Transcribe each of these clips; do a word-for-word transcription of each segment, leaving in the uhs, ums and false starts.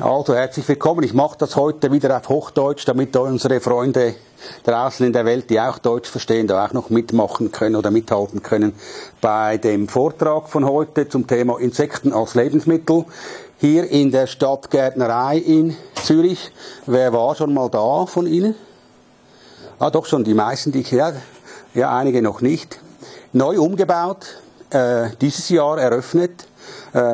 Also herzlich willkommen. Ich mache das heute wieder auf Hochdeutsch, damit unsere Freunde draußen in der Welt, die auch Deutsch verstehen, da auch noch mitmachen können oder mithalten können bei dem Vortrag von heute zum Thema Insekten als Lebensmittel. Hier in der Stadtgärtnerei in Zürich. Wer war schon mal da von Ihnen? Ah, doch schon, die meisten, die ich, ja, ja, einige noch nicht. Neu umgebaut, äh, dieses Jahr eröffnet.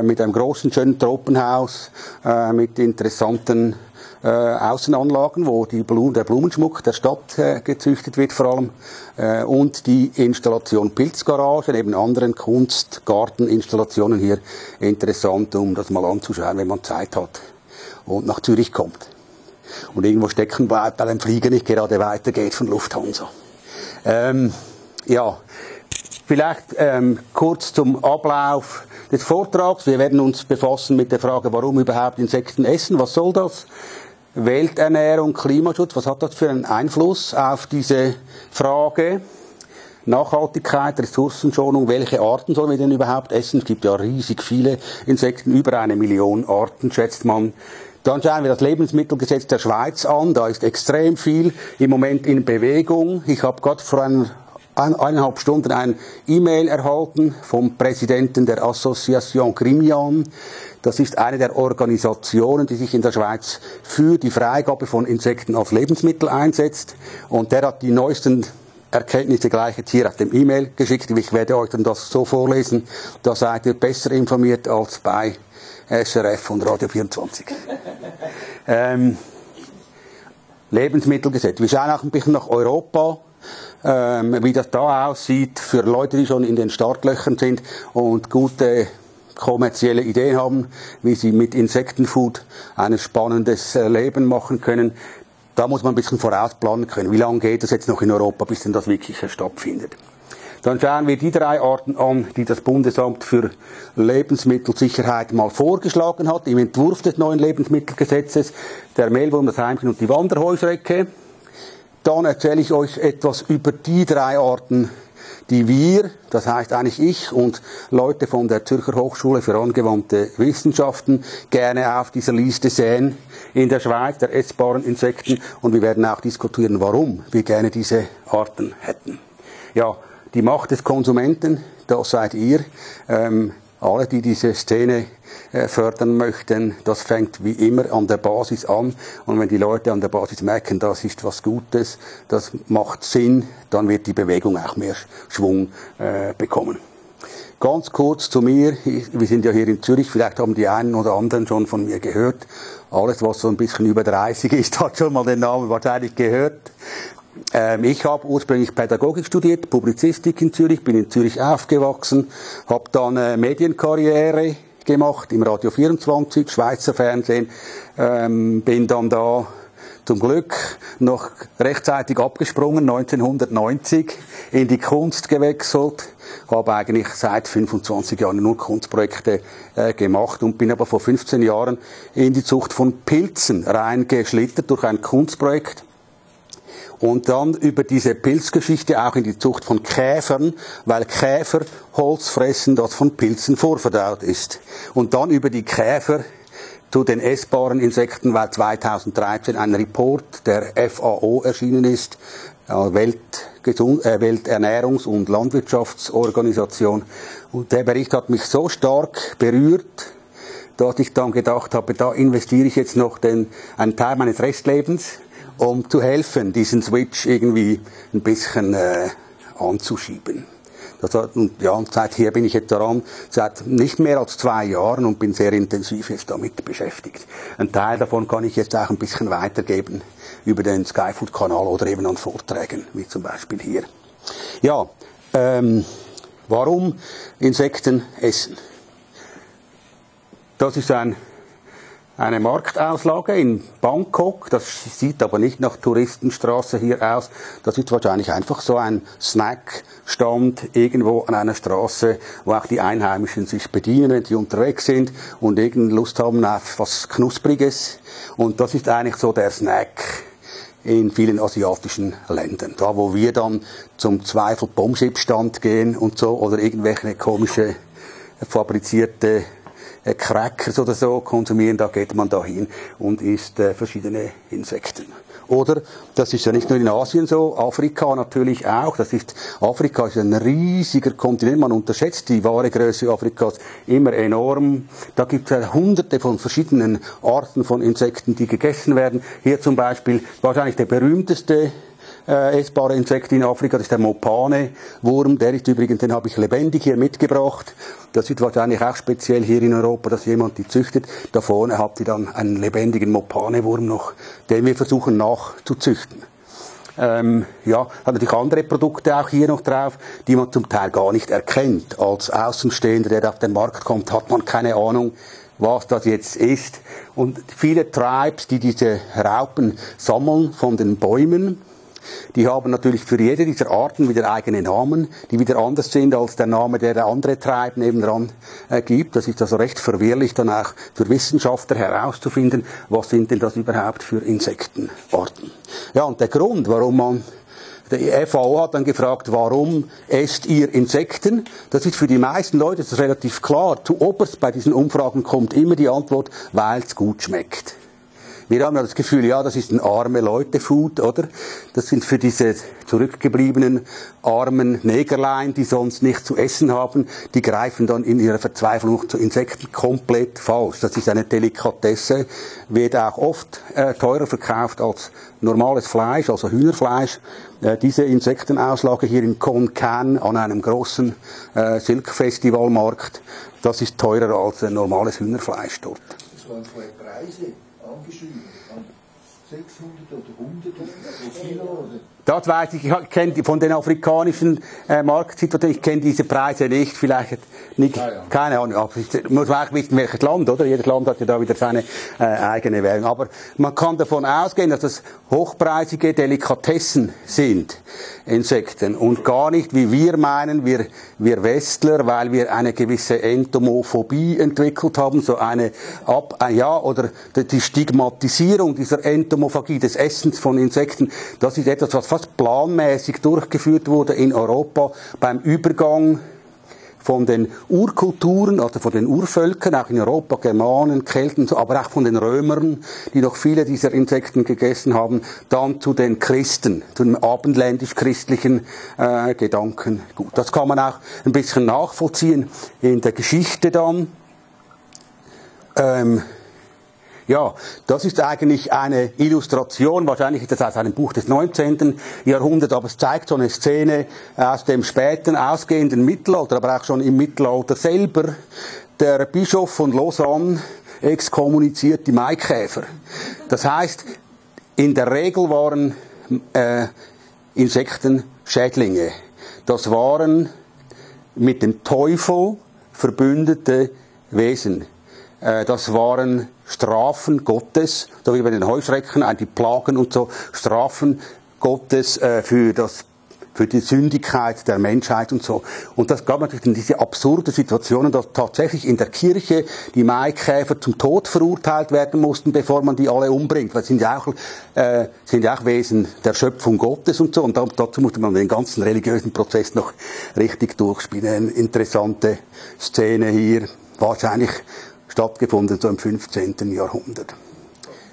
Mit einem großen, schönen Tropenhaus, äh, mit interessanten äh, Außenanlagen, wo die Blumen, der Blumenschmuck der Stadt äh, gezüchtet wird vor allem, äh, und die Installation Pilzgarage, neben anderen Kunstgarteninstallationen hier interessant, um das mal anzuschauen, wenn man Zeit hat und nach Zürich kommt und irgendwo stecken bleibt, weil ein Flieger nicht gerade weitergeht von Lufthansa. Ähm, ja, vielleicht ähm, kurz zum Ablauf des Vortrags. Wir werden uns befassen mit der Frage, warum überhaupt Insekten essen, was soll das? Welternährung, Klimaschutz, was hat das für einen Einfluss auf diese Frage? Nachhaltigkeit, Ressourcenschonung, welche Arten sollen wir denn überhaupt essen? Es gibt ja riesig viele Insekten, über eine Million Arten schätzt man. Dann schauen wir das Lebensmittelgesetz der Schweiz an, da ist extrem viel im Moment in Bewegung. Ich habe gerade vor einem eineinhalb Stunden ein E-Mail erhalten vom Präsidenten der Association Crimion. Das ist eine der Organisationen, die sich in der Schweiz für die Freigabe von Insekten als Lebensmittel einsetzt. Und der hat die neuesten Erkenntnisse gleich jetzt hier auf dem E-Mail geschickt. Ich werde euch dann das so vorlesen, da seid ihr besser informiert als bei S R F und Radio vierundzwanzig. ähm, Lebensmittelgesetz. Wir schauen auch ein bisschen nach Europa. Ähm, wie das da aussieht für Leute, die schon in den Startlöchern sind und gute kommerzielle Ideen haben, wie sie mit Insektenfood ein spannendes Leben machen können. Da muss man ein bisschen vorausplanen können. Wie lange geht das jetzt noch in Europa, bis denn das wirklich stattfindet? Dann schauen wir die drei Arten an, die das Bundesamt für Lebensmittelsicherheit mal vorgeschlagen hat im Entwurf des neuen Lebensmittelgesetzes, der Mehlwurm, das Heimchen und die Wanderheuschrecke. Dann erzähle ich euch etwas über die drei Arten, die wir, das heißt eigentlich ich und Leute von der Zürcher Hochschule für Angewandte Wissenschaften, gerne auf dieser Liste sehen in der Schweiz, der essbaren Insekten. Und wir werden auch diskutieren, warum wir gerne diese Arten hätten. Ja, die Macht des Konsumenten, das seid ihr. Ähm, Alle, die diese Szene fördern möchten, das fängt wie immer an der Basis an. Und wenn die Leute an der Basis merken, das ist was Gutes, das macht Sinn, dann wird die Bewegung auch mehr Schwung äh, bekommen. Ganz kurz zu mir. Wir sind ja hier in Zürich. Vielleicht haben die einen oder anderen schon von mir gehört. Alles, was so ein bisschen über dreißig ist, hat schon mal den Namen wahrscheinlich gehört. Ich habe ursprünglich Pädagogik studiert, Publizistik in Zürich, bin in Zürich aufgewachsen, habe dann Medienkarriere gemacht im Radio vierundzwanzig, Schweizer Fernsehen, bin dann da zum Glück noch rechtzeitig abgesprungen, neunzehnhundertneunzig, in die Kunst gewechselt, habe eigentlich seit fünfundzwanzig Jahren nur Kunstprojekte äh, gemacht und bin aber vor fünfzehn Jahren in die Zucht von Pilzen reingeschlittert durch ein Kunstprojekt. Und dann über diese Pilzgeschichte auch in die Zucht von Käfern, weil Käfer Holz fressen, das von Pilzen vorverdaut ist. Und dann über die Käfer zu den essbaren Insekten, weil zweitausenddreizehn ein Report der F A O erschienen ist, Weltgesund- äh, Welternährungs- und Landwirtschaftsorganisation. Und der Bericht hat mich so stark berührt, dass ich dann gedacht habe, da investiere ich jetzt noch den, einen Teil meines Restlebens, um zu helfen, diesen Switch irgendwie ein bisschen äh, anzuschieben. Das hat, und ja, seither bin ich jetzt daran, seit nicht mehr als zwei Jahren und bin sehr intensiv jetzt damit beschäftigt. Ein Teil davon kann ich jetzt auch ein bisschen weitergeben über den Skyfood-Kanal oder eben an Vorträgen, wie zum Beispiel hier. Ja, ähm, warum Insekten essen? Das ist ein Eine Marktauslage in Bangkok, das sieht aber nicht nach Touristenstraße hier aus. Das ist wahrscheinlich einfach so ein Snackstand irgendwo an einer Straße, wo auch die Einheimischen sich bedienen, wenn sie unterwegs sind und irgendeine Lust haben auf was Knuspriges. Und das ist eigentlich so der Snack in vielen asiatischen Ländern. Da, wo wir dann zum Zweifel Bombschipstand gehen und so oder irgendwelche komische fabrizierte Crackers oder so konsumieren, da geht man dahin und isst äh, verschiedene Insekten. Oder, das ist ja nicht nur in Asien so, Afrika natürlich auch. Das ist, Afrika ist ein riesiger Kontinent, man unterschätzt die wahre Größe Afrikas immer enorm. Da gibt es hunderte von verschiedenen Arten von Insekten, die gegessen werden. Hier zum Beispiel wahrscheinlich der berühmteste äh, essbare Insekt in Afrika, das ist der Mopane-Wurm. Der ist übrigens, den habe ich lebendig hier mitgebracht. Das ist wahrscheinlich auch speziell hier in Europa, dass jemand die züchtet. Da vorne habt ihr dann einen lebendigen Mopane-Wurm noch, den wir versuchen nachzuzüchten. Ähm, ja, hat natürlich andere Produkte auch hier noch drauf, die man zum Teil gar nicht erkennt. Als Außenstehender, der auf den Markt kommt, hat man keine Ahnung, was das jetzt ist. Und viele Tribes, die diese Raupen sammeln von den Bäumen, die haben natürlich für jede dieser Arten wieder eigene Namen, die wieder anders sind als der Name, der der andere Tribe nebendran äh, gibt. Das ist also recht verwirrlich dann auch für Wissenschaftler herauszufinden, was sind denn das überhaupt für Insektenarten. Ja, und der Grund, warum man, der F A O hat dann gefragt, warum esst ihr Insekten? Das ist für die meisten Leute, das ist relativ klar. Zuoberst bei diesen Umfragen kommt immer die Antwort, weil es gut schmeckt. Wir haben ja das Gefühl, ja, das ist ein arme Leute-Food, oder? Das sind für diese zurückgebliebenen armen Negerlein, die sonst nichts zu essen haben, die greifen dann in ihrer Verzweiflung zu Insekten, komplett falsch. Das ist eine Delikatesse, wird auch oft äh, teurer verkauft als normales Fleisch, also Hühnerfleisch. Äh, diese Insektenauslage hier in Konkan an einem grossen äh, Silk-Festivalmarkt, das ist teurer als ein normales Hühnerfleisch dort. Das waren vorher Preise. Das weiß ich, ich kenne von den afrikanischen äh, Marktsituationen, ich kenne diese Preise nicht, vielleicht nicht, keine Ahnung, aber ich muss man auch wissen, welches Land, oder? Jedes Land hat ja da wieder seine äh, eigene Währung. Aber man kann davon ausgehen, dass das hochpreisige Delikatessen sind, Insekten, und gar nicht, wie wir meinen, wir, wir Westler, weil wir eine gewisse Entomophobie entwickelt haben, so eine Ab, ein ja, oder die Stigmatisierung dieser Entomophagie, des Essens von Insekten, das ist etwas, was fast planmäßig durchgeführt wurde in Europa beim Übergang von den Urkulturen, also von den Urvölkern, auch in Europa, Germanen, Kelten, aber auch von den Römern, die noch viele dieser Insekten gegessen haben, dann zu den Christen, zu dem abendländisch-christlichen äh, Gedanken. Gut, das kann man auch ein bisschen nachvollziehen in der Geschichte dann. Ähm, Ja, das ist eigentlich eine Illustration, wahrscheinlich ist das aus einem Buch des neunzehnten Jahrhunderts, aber es zeigt so eine Szene aus dem späten, ausgehenden Mittelalter, aber auch schon im Mittelalter selber. Der Bischof von Lausanne exkommuniziert die Maikäfer. Das heißt, in der Regel waren äh, Insekten Schädlinge. Das waren mit dem Teufel verbündete Wesen. Das waren Strafen Gottes, so wie bei den Heuschrecken, die Plagen und so, Strafen Gottes für das, für die Sündigkeit der Menschheit und so. Und das gab natürlich diese absurde Situation, dass tatsächlich in der Kirche die Maikäfer zum Tod verurteilt werden mussten, bevor man die alle umbringt. Weil es sind ja auch, äh, sind ja auch Wesen der Schöpfung Gottes und so. Und dazu musste man den ganzen religiösen Prozess noch richtig durchspielen. Eine interessante Szene hier, wahrscheinlich stattgefunden, so im fünfzehnten Jahrhundert.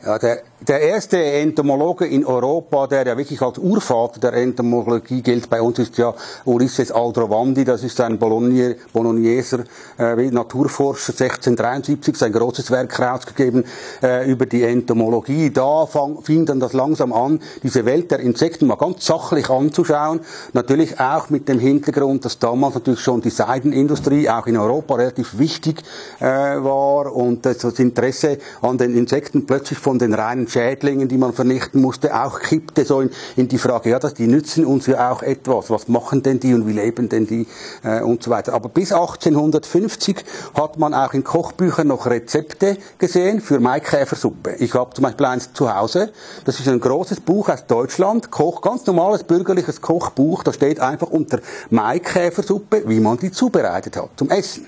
Ja, der, der erste Entomologe in Europa, der ja wirklich als Urvater der Entomologie gilt, bei uns ist ja Ulisses Aldrovandi, das ist ein Bolognier, Bologneser äh, Naturforscher, sechzehnhundertdreiundsiebzig, sein großes Werk herausgegeben äh, über die Entomologie. Da fang, fing dann das langsam an, diese Welt der Insekten mal ganz sachlich anzuschauen, natürlich auch mit dem Hintergrund, dass damals natürlich schon die Seidenindustrie auch in Europa relativ wichtig äh, war und das, das Interesse an den Insekten plötzlich von den reinen Schädlingen, die man vernichten musste, auch kippte so in, in die Frage, ja, die nützen uns ja auch etwas, was machen denn die und wie leben denn die äh, und so weiter. Aber bis achtzehnhundertfünfzig hat man auch in Kochbüchern noch Rezepte gesehen für Maikäfersuppe. Ich habe zum Beispiel eins zu Hause, das ist ein großes Buch aus Deutschland, Koch, ganz normales bürgerliches Kochbuch, da steht einfach unter Maikäfersuppe, wie man die zubereitet hat zum Essen.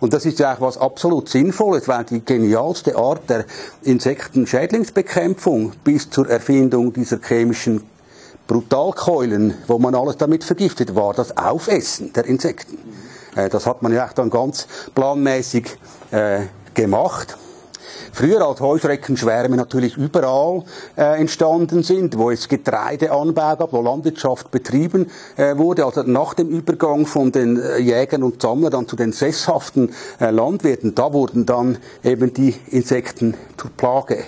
Und das ist ja auch was absolut Sinnvolles, weil die genialste Art der Insekten-Schädlingsbekämpfung bis zur Erfindung dieser chemischen Brutalkeulen, wo man alles damit vergiftet, war das Aufessen der Insekten. Das hat man ja auch dann ganz planmäßig äh, gemacht. Früher, als Heuschreckenschwärme natürlich überall äh, entstanden sind, wo es Getreideanbau gab, wo Landwirtschaft betrieben äh, wurde, also nach dem Übergang von den Jägern und Sammlern dann zu den sesshaften äh, Landwirten, da wurden dann eben die Insekten zur Plage.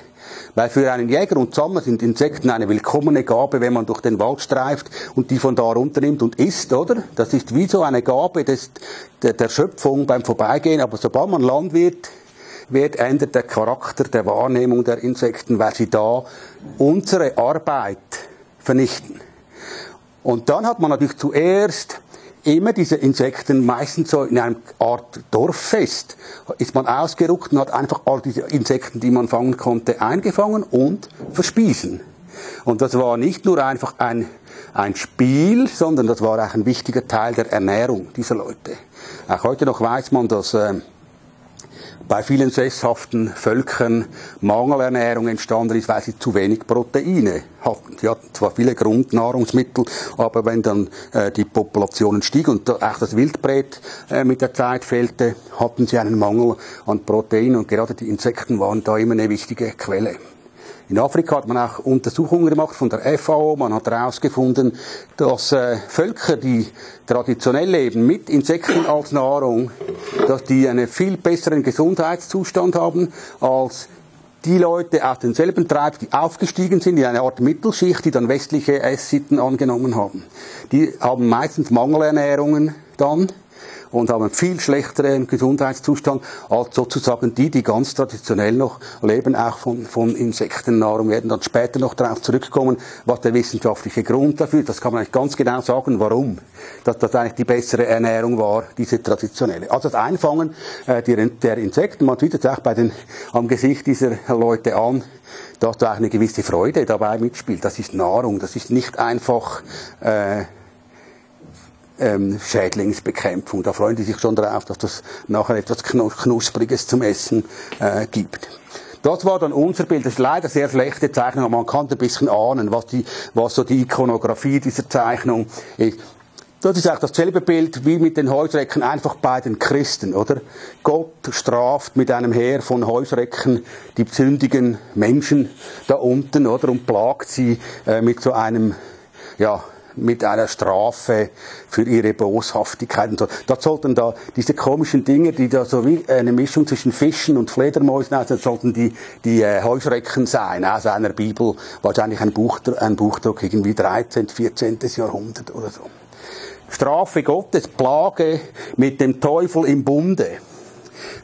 Weil für einen Jäger und Sammler sind Insekten eine willkommene Gabe, wenn man durch den Wald streift und die von da runter nimmt und isst, oder? Das ist wie so eine Gabe des, der, der Schöpfung beim Vorbeigehen, aber sobald man Landwirt wird, ändert der Charakter der Wahrnehmung der Insekten, weil sie da unsere Arbeit vernichten. Und dann hat man natürlich zuerst immer diese Insekten, meistens so in einer Art Dorffest, ist man ausgeruckt und hat einfach all diese Insekten, die man fangen konnte, eingefangen und verspiesen. Und das war nicht nur einfach ein, ein Spiel, sondern das war auch ein wichtiger Teil der Ernährung dieser Leute. Auch heute noch weiß man, dass äh, bei vielen sesshaften Völkern Mangelernährung entstanden ist, weil sie zu wenig Proteine hatten. Sie hatten zwar viele Grundnahrungsmittel, aber wenn dann äh, die Populationen stiegen und auch das Wildbret äh, mit der Zeit fehlte, hatten sie einen Mangel an Protein und gerade die Insekten waren da immer eine wichtige Quelle. In Afrika hat man auch Untersuchungen gemacht von der F A O. Man hat herausgefunden, dass äh, Völker, die traditionell leben mit Insekten als Nahrung, dass die einen viel besseren Gesundheitszustand haben als die Leute aus denselben Treib, die aufgestiegen sind in eine Art Mittelschicht, die dann westliche Esssitten angenommen haben. Die haben meistens Mangelernährungen dann und haben einen viel schlechteren Gesundheitszustand als sozusagen die, die ganz traditionell noch leben, auch von, von Insektennahrung. Wir werden dann später noch darauf zurückkommen, was der wissenschaftliche Grund dafür ist. Das kann man eigentlich ganz genau sagen, warum dass das eigentlich die bessere Ernährung war, diese traditionelle. Also das Einfangen äh, der Insekten, man sieht jetzt auch bei den, am Gesicht dieser Leute an, dass da auch eine gewisse Freude dabei mitspielt. Das ist Nahrung, das ist nicht einfach äh, Ähm, Schädlingsbekämpfung. Da freuen die sich schon darauf, dass das nachher etwas Knuspriges zum Essen äh, gibt. Das war dann unser Bild. Das ist leider sehr schlechte Zeichnung, aber man kann ein bisschen ahnen, was, die, was so die Ikonografie dieser Zeichnung ist. Das ist auch dasselbe Bild wie mit den Heuschrecken, einfach bei den Christen, oder? Gott straft mit einem Heer von Heuschrecken die sündigen Menschen da unten, oder? Und plagt sie äh, mit so einem, ja, mit einer Strafe für ihre Boshaftigkeit und so. Das sollten da diese komischen Dinge, die da so wie eine Mischung zwischen Fischen und Fledermäusen aus, das sollten die, die Heuschrecken sein, aus einer Bibel, wahrscheinlich ein Buchdruck, ein Buchdruck irgendwie dreizehnten, vierzehnten Jahrhundert oder so. Strafe Gottes, Plage mit dem Teufel im Bunde.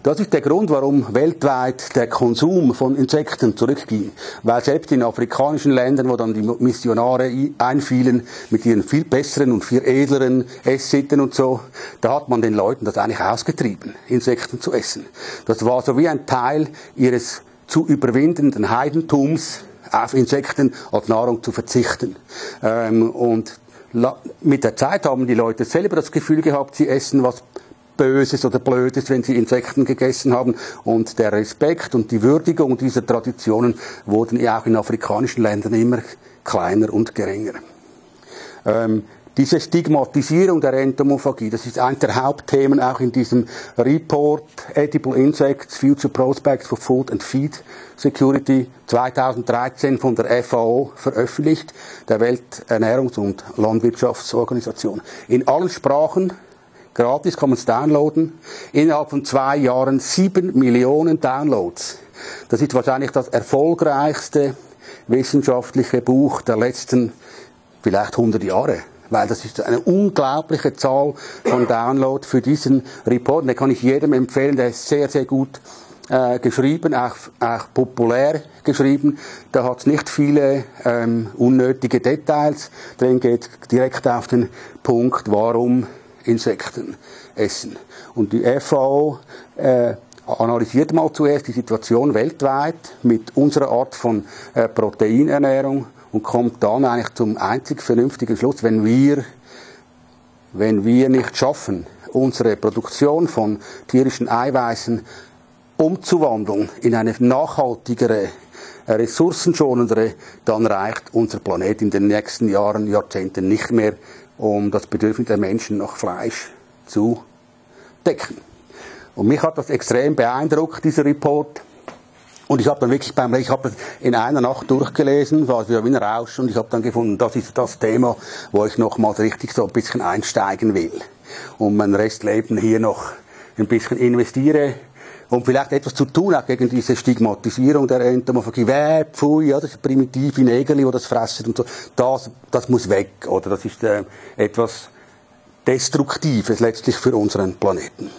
Das ist der Grund, warum weltweit der Konsum von Insekten zurückging. Weil selbst in afrikanischen Ländern, wo dann die Missionare einfielen, mit ihren viel besseren und viel edleren Esssitten und so, da hat man den Leuten das eigentlich ausgetrieben, Insekten zu essen. Das war so wie ein Teil ihres zu überwindenden Heidentums, auf Insekten als Nahrung zu verzichten. Ähm, und mit der Zeit haben die Leute selber das Gefühl gehabt, sie essen was Böses oder Blödes, wenn sie Insekten gegessen haben. Und der Respekt und die Würdigung dieser Traditionen wurden ja auch in afrikanischen Ländern immer kleiner und geringer. Ähm, diese Stigmatisierung der Entomophagie, das ist eines der Hauptthemen auch in diesem Report Edible Insects, Future Prospects for Food and Feed Security zweitausenddreizehn von der F A O veröffentlicht, der Welternährungs- und Landwirtschaftsorganisation. In allen Sprachen gratis kann man es downloaden. Innerhalb von zwei Jahren sieben Millionen Downloads. Das ist wahrscheinlich das erfolgreichste wissenschaftliche Buch der letzten vielleicht hundert Jahre. Weil das ist eine unglaubliche Zahl von Downloads für diesen Report. Den kann ich jedem empfehlen. Der ist sehr, sehr gut äh, geschrieben, auch, auch populär geschrieben. Da hat es nicht viele ähm, unnötige Details. Drin geht direkt auf den Punkt, warum Insekten essen. Und die F A O äh, analysiert mal zuerst die Situation weltweit mit unserer Art von äh, Proteinernährung und kommt dann eigentlich zum einzig vernünftigen Schluss, wenn wir, wenn wir nicht schaffen, unsere Produktion von tierischen Eiweißen umzuwandeln in eine nachhaltigere, ressourcenschonendere, dann reicht unser Planet in den nächsten Jahren, Jahrzehnten nicht mehr, um das Bedürfnis der Menschen nach Fleisch zu decken. Und mich hat das extrem beeindruckt, dieser Report. Und ich habe dann wirklich beim, ich habe das in einer Nacht durchgelesen, war also wie ein Rausch, und ich habe dann gefunden, das ist das Thema, wo ich nochmals richtig so ein bisschen einsteigen will. Und mein Restleben hier noch ein bisschen investiere. Und vielleicht etwas zu tun, auch gegen diese Stigmatisierung der Entomophagie. Wer, pfui, ja, das primitive Nägeli, die das fressen und so. Das, das muss weg, oder? Das ist äh, etwas Destruktives letztlich für unseren Planeten.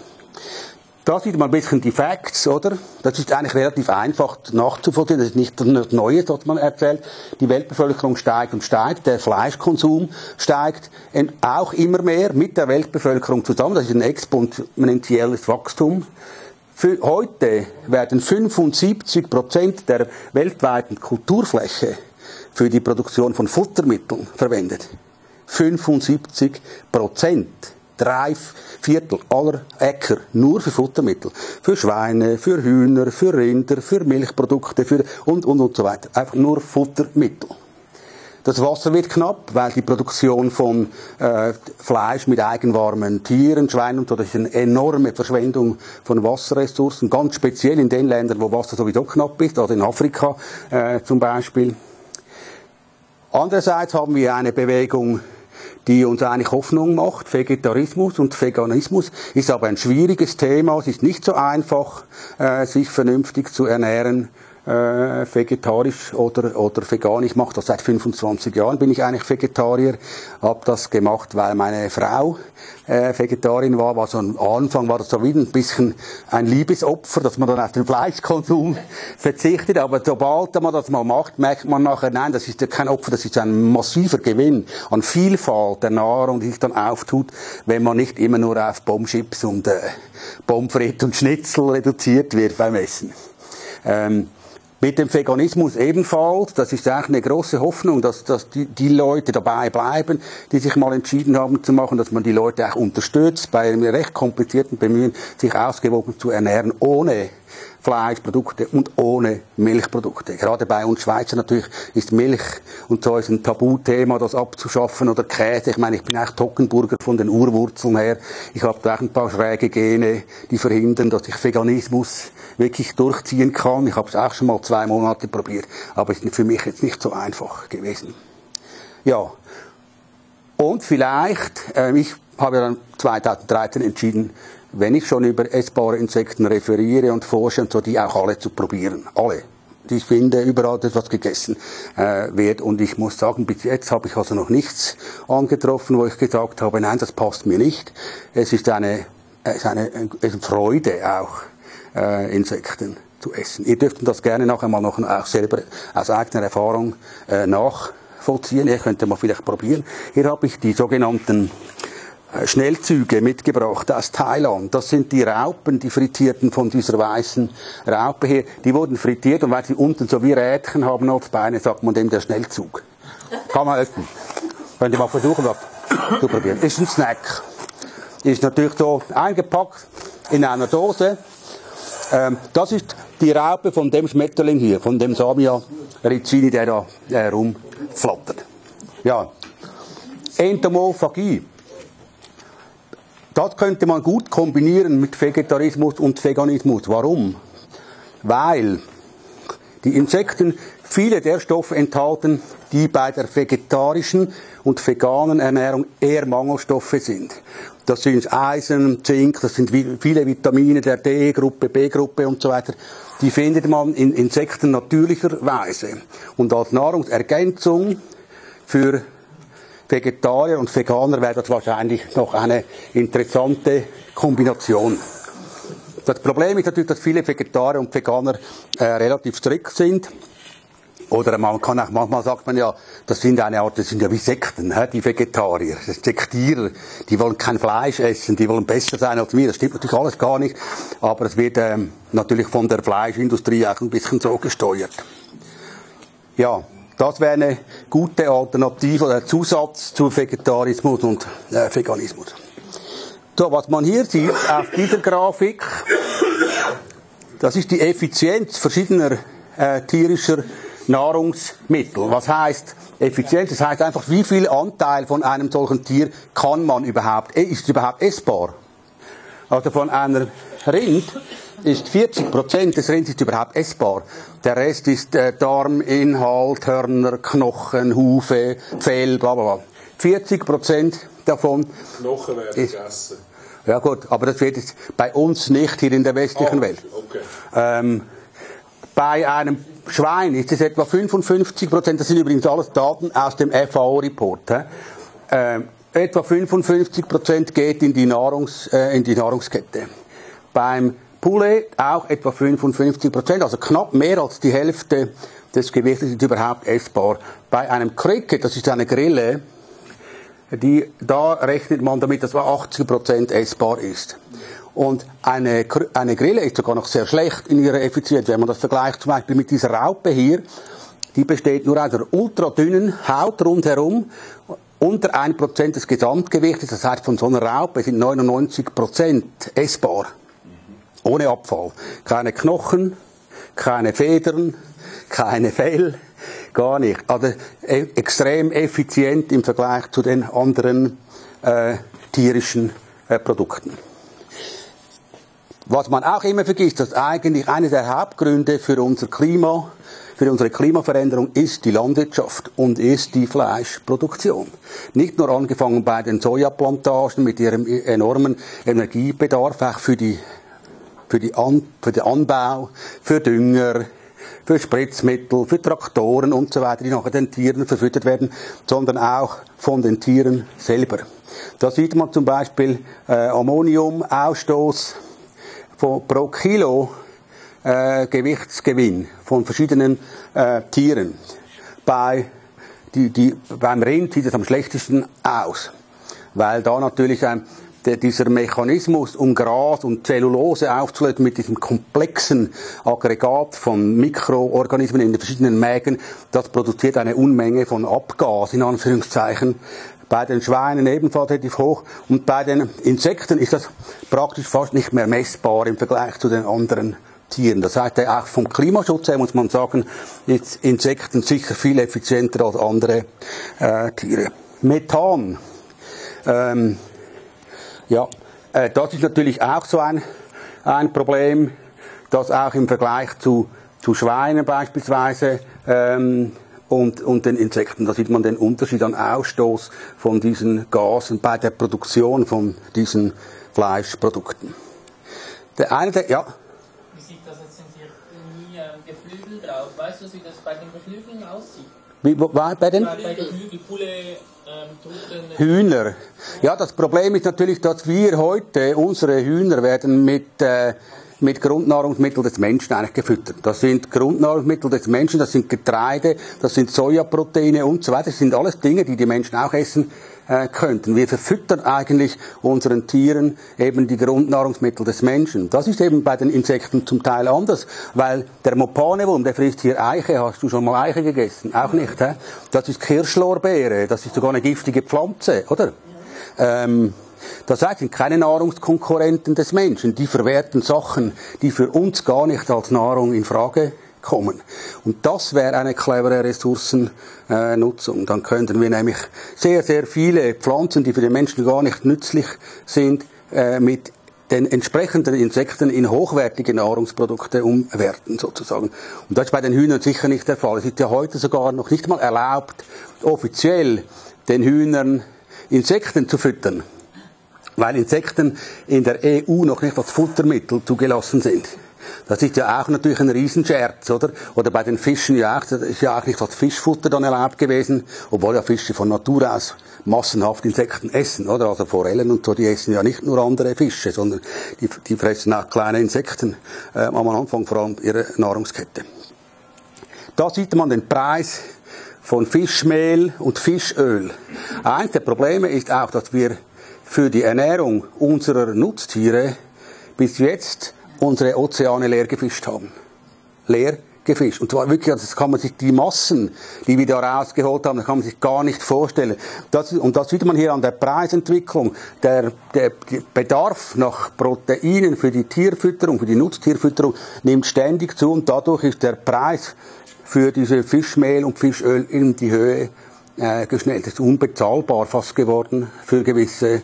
Das sind mal ein bisschen die Facts, oder? Das ist eigentlich relativ einfach nachzuvollziehen. Das ist nicht das Neue, was man erzählt. Die Weltbevölkerung steigt und steigt. Der Fleischkonsum steigt auch immer mehr mit der Weltbevölkerung zusammen. Das ist ein exponentielles Wachstum. Für heute werden fünfundsiebzig Prozent der weltweiten Kulturfläche für die Produktion von Futtermitteln verwendet. fünfundsiebzig Prozent. Drei Viertel aller Äcker nur für Futtermittel. Für Schweine, für Hühner, für Rinder, für Milchprodukte, für und, und, und so weiter. Einfach nur Futtermittel. Das Wasser wird knapp, weil die Produktion von äh, Fleisch mit eigenwarmen Tieren, Schweinen und so, das ist eine enorme Verschwendung von Wasserressourcen. Ganz speziell in den Ländern, wo Wasser sowieso knapp ist, also in Afrika äh, zum Beispiel. Andererseits haben wir eine Bewegung, die uns eigentlich Hoffnung macht. Vegetarismus und Veganismus ist aber ein schwieriges Thema. Es ist nicht so einfach, äh, sich vernünftig zu ernähren, äh, vegetarisch oder, oder vegan. Ich mache das seit fünfundzwanzig Jahren, bin ich eigentlich Vegetarier. Habe das gemacht, weil meine Frau äh, Vegetarin war. Also am Anfang war das so wie ein bisschen ein Liebesopfer, dass man dann auf den Fleischkonsum verzichtet. Aber sobald man das mal macht, merkt man nachher, nein, das ist ja kein Opfer, das ist ein massiver Gewinn an Vielfalt der Nahrung, die sich dann auftut, wenn man nicht immer nur auf Bombschips und äh, Pommes frites und Schnitzel reduziert wird beim Essen. Ähm, mit dem Veganismus ebenfalls, das ist eigentlich eine große Hoffnung, dass, dass die, die Leute dabei bleiben, die sich mal entschieden haben zu machen, dass man die Leute auch unterstützt bei einem recht komplizierten Bemühen, sich ausgewogen zu ernähren, ohne Fleischprodukte und ohne Milchprodukte. Gerade bei uns Schweizer natürlich ist Milch und so ist ein Tabuthema, das abzuschaffen, oder Käse. Ich meine, ich bin auch Toggenburger von den Urwurzeln her. Ich habe da auch ein paar schräge Gene, die verhindern, dass ich Veganismus wirklich durchziehen kann. Ich habe es auch schon mal zwei Monate probiert, aber es ist für mich jetzt nicht so einfach gewesen. Ja, und vielleicht, äh, ich habe dann zweitausenddreizehn entschieden, wenn ich schon über essbare Insekten referiere und forsche und so, die auch alle zu probieren. Alle. Ich finde überall das, was gegessen äh, wird. Und ich muss sagen, bis jetzt habe ich also noch nichts angetroffen, wo ich gesagt habe, nein, das passt mir nicht. Es ist eine, es ist eine, es ist eine Freude auch, äh, Insekten zu essen. Ihr dürft das gerne nachher mal noch auch selber aus eigener Erfahrung äh, nachvollziehen. Ihr könnt mal vielleicht probieren. Hier habe ich die sogenannten Schnellzüge mitgebracht aus Thailand. Das sind die Raupen, die frittierten von dieser weißen Raupe hier. Die wurden frittiert und weil sie unten so wie Rädchen haben auf Beine, sagt man dem der Schnellzug. Kann man öffnen. Könnt ihr mal versuchen, was zu probieren. Ist ein Snack. Ist natürlich so eingepackt in einer Dose. Ähm, das ist die Raupe von dem Schmetterling hier, von dem Samia ricini, der da äh, rumflattert. Ja. Entomophagie. Das könnte man gut kombinieren mit Vegetarismus und Veganismus. Warum? Weil die Insekten viele der Stoffe enthalten, die bei der vegetarischen und veganen Ernährung eher Mangelstoffe sind. Das sind Eisen, Zink, das sind viele Vitamine der D-Gruppe, B-Gruppe und so weiter. Die findet man in Insekten natürlicherweise. Und als Nahrungsergänzung für Vegetarier und Veganer wäre das wahrscheinlich noch eine interessante Kombination. Das Problem ist natürlich, dass viele Vegetarier und Veganer äh, relativ strikt sind. Oder man kann auch, manchmal sagt man ja, das sind eine Art, das sind ja wie Sekten, he, die Vegetarier, das Sektierer, die wollen kein Fleisch essen, die wollen besser sein als wir. Das stimmt natürlich alles gar nicht, aber es wird ähm, natürlich von der Fleischindustrie auch ein bisschen so gesteuert. Ja. Das wäre eine gute Alternative oder Zusatz zu Vegetarismus und äh, Veganismus. So, was man hier sieht auf dieser Grafik, das ist die Effizienz verschiedener äh, tierischer Nahrungsmittel. Was heißt Effizienz? Das heißt einfach, wie viel Anteil von einem solchen Tier kann man überhaupt, ist überhaupt essbar? Also von einer Rind ist vierzig Prozent des Rindes ist überhaupt essbar. Der Rest ist äh, Darminhalt, Hörner, Knochen, Hufe, Zell, bla bla bla. vierzig Prozent davon Knochen werden ist, gegessen. Ja gut, aber das wird jetzt bei uns nicht hier in der westlichen oh, Welt. Okay. Ähm, bei einem Schwein ist es etwa fünfundfünfzig Prozent, das sind übrigens alles Daten aus dem F A O-Report. Äh, etwa fünfundfünfzig Prozent geht in die, Nahrungs, äh, in die Nahrungskette. Beim Poulet auch etwa fünfundfünfzig Prozent, also knapp mehr als die Hälfte des Gewichtes ist überhaupt essbar. Bei einem Cricket, das ist eine Grille, die, da rechnet man damit, dass achtzig Prozent essbar ist. Und eine, eine Grille ist sogar noch sehr schlecht in ihrer Effizienz. Wenn man das vergleicht zum Beispiel mit dieser Raupe hier, die besteht nur aus einer ultradünnen Haut rundherum, unter ein Prozent des Gesamtgewichtes. Das heißt, von so einer Raupe sind neunundneunzig Prozent essbar. Ohne Abfall. Keine Knochen, keine Federn, keine Fell, gar nicht. Also e- extrem effizient im Vergleich zu den anderen äh, tierischen äh, Produkten. Was man auch immer vergisst, dass eigentlich einer der Hauptgründe für unser Klima, für unsere Klimaveränderung ist die Landwirtschaft und ist die Fleischproduktion. Nicht nur angefangen bei den Sojaplantagen mit ihrem enormen Energiebedarf, auch für die, für die An, für den Anbau, für Dünger, für Spritzmittel, für Traktoren und so weiter, die nachher den Tieren verfüttert werden, sondern auch von den Tieren selber. Da sieht man zum Beispiel äh, Ammoniumausstoß pro Kilo äh, Gewichtsgewinn von verschiedenen äh, Tieren. Bei, die, die, beim Rind sieht es am schlechtesten aus, weil da natürlich ein, der, dieser Mechanismus, um Gras und Zellulose aufzulösen mit diesem komplexen Aggregat von Mikroorganismen in den verschiedenen Mägen, das produziert eine Unmenge von Abgas, in Anführungszeichen. Bei den Schweinen ebenfalls relativ hoch und bei den Insekten ist das praktisch fast nicht mehr messbar im Vergleich zu den anderen Tieren. Das heißt, auch vom Klimaschutz her muss man sagen, ist Insekten sicher viel effizienter als andere äh, Tiere. Methan, ähm, ja, äh, das ist natürlich auch so ein, ein Problem, das auch im Vergleich zu, zu Schweinen beispielsweise ähm, Und, und den Insekten, da sieht man den Unterschied an Ausstoß von diesen Gasen bei der Produktion von diesen Fleischprodukten. Der eine, der, ja. Wie sieht das jetzt in hier ähm, Geflügel drauf? Weißt du, wie das bei den Geflügeln aussieht? Wie, wo, war bei den? Bei, bei Geflügel, Poulet, ähm, Hühner. Ja, das Problem ist natürlich, dass wir heute, unsere Hühner werden mit, äh, mit Grundnahrungsmitteln des Menschen eigentlich gefüttert. Das sind Grundnahrungsmittel des Menschen, das sind Getreide, das sind Sojaproteine und so weiter. Das sind alles Dinge, die die Menschen auch essen äh, könnten. Wir verfüttern eigentlich unseren Tieren eben die Grundnahrungsmittel des Menschen. Das ist eben bei den Insekten zum Teil anders, weil der Mopane-Wurm, der frisst hier Eiche. Hast du schon mal Eiche gegessen? Auch nicht, hä? Das ist Kirschlorbeere, das ist sogar eine giftige Pflanze, oder? Ja. Ähm, Das heißt, sind keine Nahrungskonkurrenten des Menschen. Die verwerten Sachen, die für uns gar nicht als Nahrung in Frage kommen. Und das wäre eine clevere Ressourcennutzung. Dann könnten wir nämlich sehr, sehr viele Pflanzen, die für den Menschen gar nicht nützlich sind, mit den entsprechenden Insekten in hochwertige Nahrungsprodukte umwerten, sozusagen. Und das ist bei den Hühnern sicher nicht der Fall. Es ist ja heute sogar noch nicht mal erlaubt, offiziell den Hühnern Insekten zu füttern, weil Insekten in der E U noch nicht als Futtermittel zugelassen sind. Das ist ja auch natürlich ein Riesenscherz, oder? Oder bei den Fischen ja auch, das ist ja auch nicht als Fischfutter dann erlaubt gewesen, obwohl ja Fische von Natur aus massenhaft Insekten essen, oder? Also Forellen und so, die essen ja nicht nur andere Fische, sondern die, die fressen auch kleine Insekten, äh, am Anfang vor allem ihrer Nahrungskette. Da sieht man den Preis von Fischmehl und Fischöl. Eins der Probleme ist auch, dass wir für die Ernährung unserer Nutztiere bis jetzt unsere Ozeane leer gefischt haben. Leer gefischt. Und zwar wirklich, das kann man sich, die Massen, die wir da rausgeholt haben, das kann man sich gar nicht vorstellen. Das, und das sieht man hier an der Preisentwicklung. Der, der, der Bedarf nach Proteinen für die Tierfütterung, für die Nutztierfütterung nimmt ständig zu und dadurch ist der Preis für diese Fischmehl und Fischöl in die Höhe geschnellt. Das ist unbezahlbar fast geworden für gewisse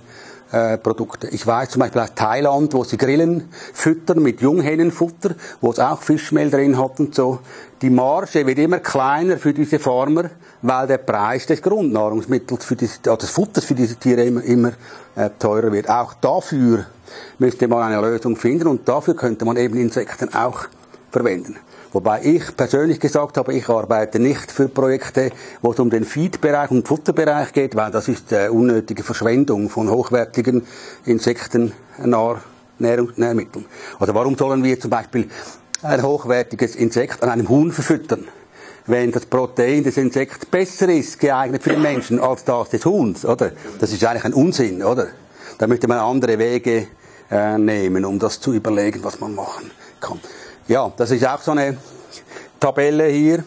äh, Produkte. Ich weiß zum Beispiel aus Thailand, wo sie Grillen füttern mit Junghennenfutter, wo es auch Fischmehl drin hat und so. Die Marge wird immer kleiner für diese Farmer, weil der Preis des Grundnahrungsmittels, für diese, also des Futters für diese Tiere immer, immer äh, teurer wird. Auch dafür müsste man eine Lösung finden und dafür könnte man eben Insekten auch verwenden. Wobei ich persönlich gesagt habe, ich arbeite nicht für Projekte, wo es um den Feed-Bereich und Futterbereich geht, weil das ist äh, unnötige Verschwendung von hochwertigen Insektennahrungsmitteln. Also warum sollen wir zum Beispiel ein hochwertiges Insekt an einem Huhn verfüttern, wenn das Protein des Insekts besser ist, geeignet für den Menschen, als das des Huhns, oder? Das ist eigentlich ein Unsinn, oder? Da müsste man andere Wege äh, nehmen, um das zu überlegen, was man machen kann. Ja, das ist auch so eine Tabelle hier.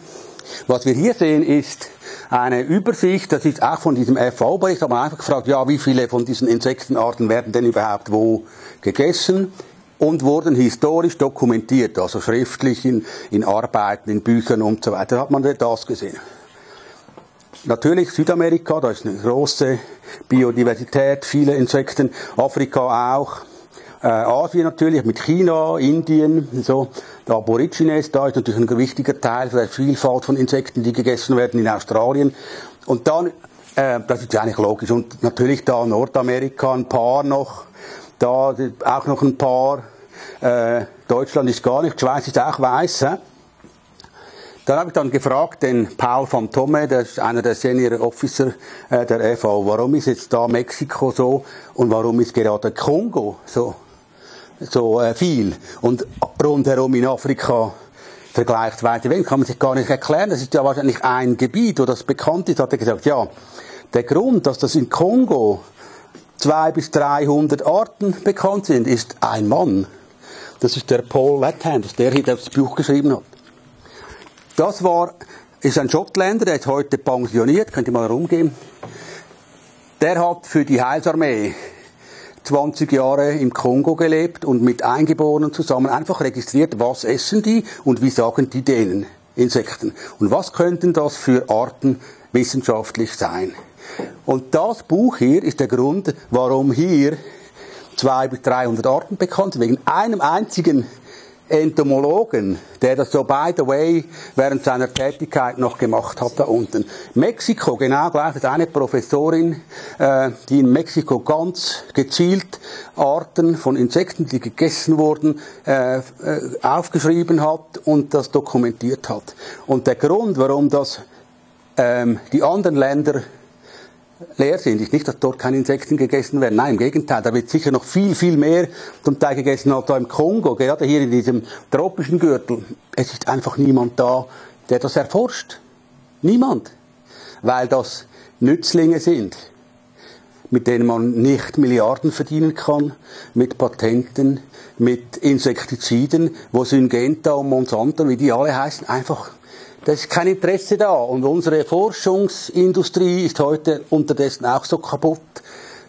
Was wir hier sehen, ist eine Übersicht, das ist auch von diesem F A O-Bericht, da hat man einfach gefragt, ja, wie viele von diesen Insektenarten werden denn überhaupt wo gegessen und wurden historisch dokumentiert, also schriftlich in, in Arbeiten, in Büchern und so weiter. Da hat man das gesehen. Natürlich Südamerika, da ist eine große Biodiversität, viele Insekten, Afrika auch. Äh, Asien natürlich, mit China, Indien, so. Die Aborigines, da ist natürlich ein wichtiger Teil für die Vielfalt von Insekten, die gegessen werden in Australien. Und dann, äh, das ist ja eigentlich logisch, und natürlich da Nordamerika, ein paar noch, da auch noch ein paar, äh, Deutschland ist gar nicht, die Schweiz ist auch weiss, hä? Dann habe ich dann gefragt, den Paul van Tomme, der ist einer der Senior Officer äh, der F A O, warum ist jetzt da Mexiko so und warum ist gerade Kongo so, so äh, viel und rundherum in Afrika vergleichsweise wenig, kann man sich gar nicht erklären. Das ist ja wahrscheinlich ein Gebiet, wo das bekannt ist, hat er gesagt, ja, der Grund, dass das in Kongo zweihundert bis dreihundert Arten bekannt sind, ist ein Mann. Das ist der Paul Latham, der hier das Buch geschrieben hat. Das war, ist ein Schottländer, der ist heute pensioniert, könnt ihr mal herumgehen. Der hat für die Heilsarmee zwanzig Jahre im Kongo gelebt und mit Eingeborenen zusammen einfach registriert, was essen die und wie sagen die denen Insekten. Und was könnten das für Arten wissenschaftlich sein? Und das Buch hier ist der Grund, warum hier zweihundert bis dreihundert Arten bekannt sind, wegen einem einzigen Entomologen, der das so by the way während seiner Tätigkeit noch gemacht hat da unten. Mexiko, genau gleich, ist eine Professorin, äh, die in Mexiko ganz gezielt Arten von Insekten, die gegessen wurden, äh, aufgeschrieben hat und das dokumentiert hat. Und der Grund, warum das ähm, die anderen Länder leer sind, ist nicht, dass dort keine Insekten gegessen werden. Nein, im Gegenteil, da wird sicher noch viel, viel mehr zum Teil gegessen als da im Kongo, gerade hier in diesem tropischen Gürtel. Es ist einfach niemand da, der das erforscht. Niemand. Weil das Nützlinge sind, mit denen man nicht Milliarden verdienen kann, mit Patenten, mit Insektiziden, wo Syngenta und Monsanto, wie die alle heißen, einfach. Da ist kein Interesse da und unsere Forschungsindustrie ist heute unterdessen auch so kaputt,